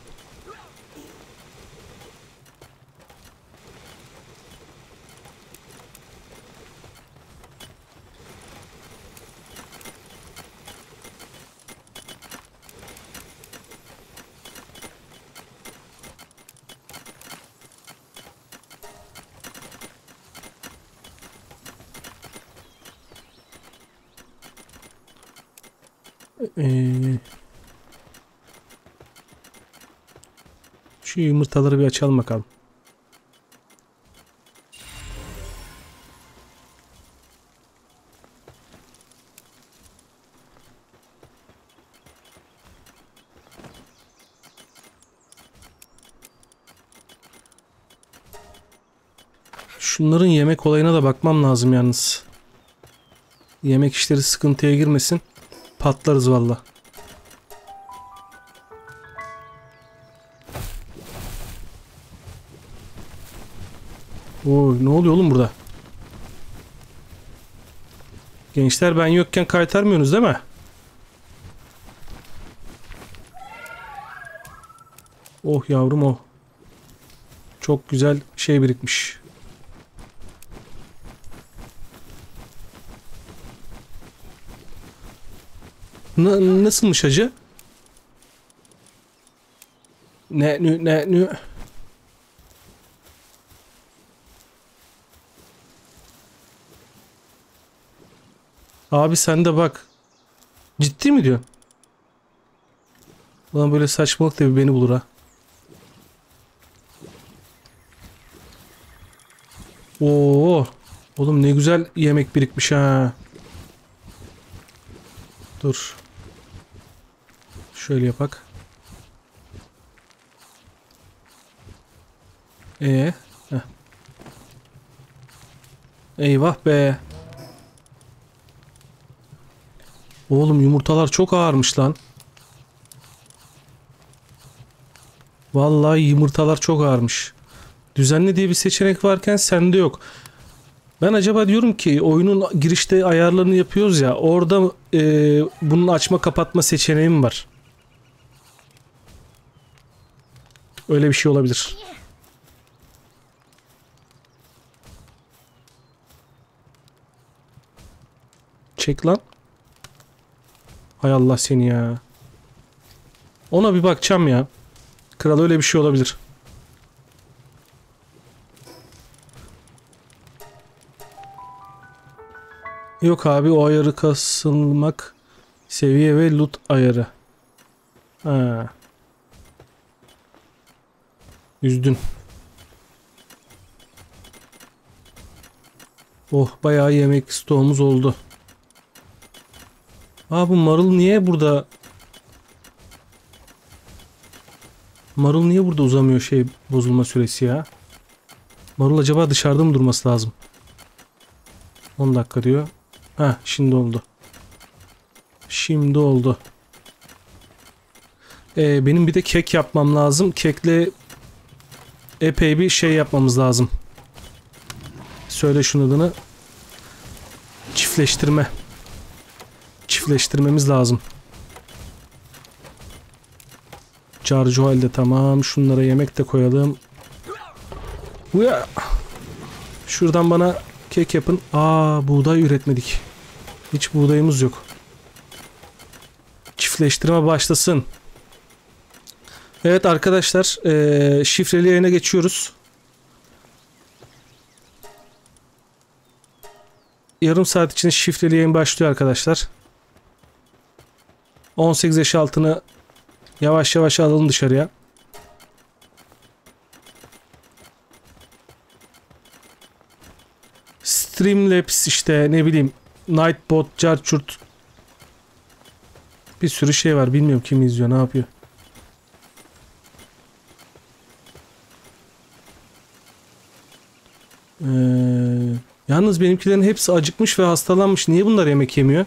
Şu yumurtaları bir açalım bakalım. Şunların yemek olayına da bakmam lazım yalnız. Yemek işleri sıkıntıya girmesin. Patlarız valla. Oo, ne oluyor oğlum burada? Gençler ben yokken kaytarmıyorsunuz değil mi? Oh yavrum oh. Çok güzel şey birikmiş. Nasılmış hacı? Ne? Abi sen de bak. Ciddi mi diyor? Ulan böyle saçmalık da bir beni bulur ha. Oo, oğlum ne güzel yemek birikmiş ha. Dur. Şöyle yapak. Heh. Eyvah be. Oğlum yumurtalar çok ağırmış lan. Vallahi yumurtalar çok ağırmış. Düzenli diye bir seçenek varken sende yok. Ben acaba diyorum ki oyunun girişte ayarlarını yapıyoruz ya, orada bunun açma kapatma seçeneğim var. Öyle bir şey olabilir. Çek lan. Hay Allah seni ya. Ona bir bakacağım ya. Kral öyle bir şey olabilir. Yok abi o ayarı kasılmak. Seviye ve loot ayarı. Ha. Üzdün. Oh bayağı yemek stoğumuz oldu. Aa bu marul niye burada? Marul niye burada uzamıyor şey bozulma süresi ya? Marul acaba dışarıda mı durması lazım? 10 dakika diyor. Ha şimdi oldu. Şimdi oldu. Benim bir de kek yapmam lazım. Kekle epey bir şey yapmamız lazım. Söyle şunun adını. Çiftleştirme. Çiftleştirmemiz lazım. Charge halde tamam. Şunlara yemek de koyalım. Şuradan bana kek yapın. Aa buğday üretmedik. Hiç buğdayımız yok. Çiftleştirme başlasın. Evet arkadaşlar. Şifreli yayına geçiyoruz. Yarım saat içinde şifreli yayın başlıyor arkadaşlar. 18 yaş altını yavaş yavaş alalım dışarıya. Streamlabs işte ne bileyim. Nightbot, Carchurt. Bir sürü şey var. Bilmiyorum kim izliyor ne yapıyor. Yalnız benimkilerin hepsi acıkmış ve hastalanmış. Niye bunlar yemek yemiyor?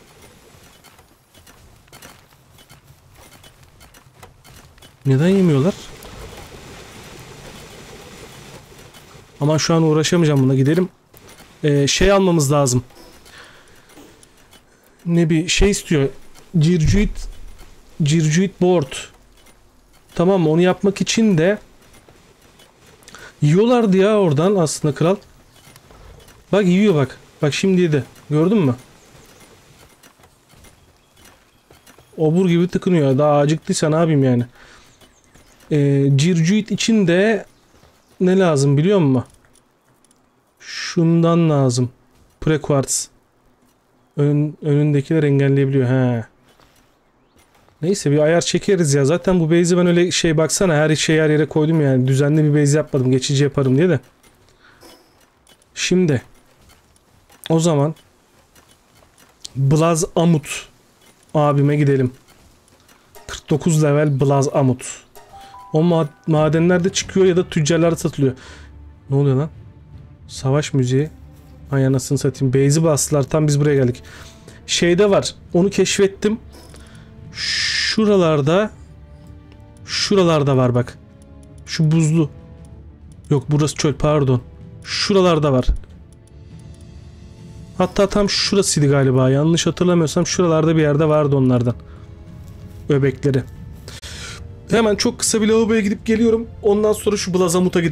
Neden yemiyorlar? Ama şu an uğraşamayacağım buna. Gidelim. Şey almamız lazım. Ne bir şey istiyor. Circuit board. Tamam mı? Onu yapmak için de yiyorlardı ya oradan aslında kral. Bak yiyor bak. Bak şimdi yedi. Gördün mü? Obur gibi tıkınıyor. Daha acıktıysa ne yapayım yani. Circuit için de ne lazım biliyor musun? Şundan lazım. Prequartz. Önündekiler engelleyebiliyor. He. Neyse bir ayar çekeriz ya. Zaten bu base'i ben öyle şey baksana her şeyi her yere koydum yani. Düzenli bir base yapmadım. Geçici yaparım diye de. Şimdi. O zaman. Blazamut. Abime gidelim. 49 level Blazamut. O madenlerde çıkıyor ya da tüccarlara satılıyor. Ne oluyor lan? Savaş müziği. Ay anasını satayım. Base'i bastılar. Tam biz buraya geldik. Şeyde var. Onu keşfettim. Şuralarda. Şuralarda var bak. Şu buzlu. Yok burası çöl. Pardon. Şuralarda var. Hatta tam şurasıydı galiba. Yanlış hatırlamıyorsam şuralarda bir yerde vardı onlardan. Öbekleri. Hemen çok kısa bir lavaboya gidip geliyorum. Ondan sonra şu Blazamut'a gidelim.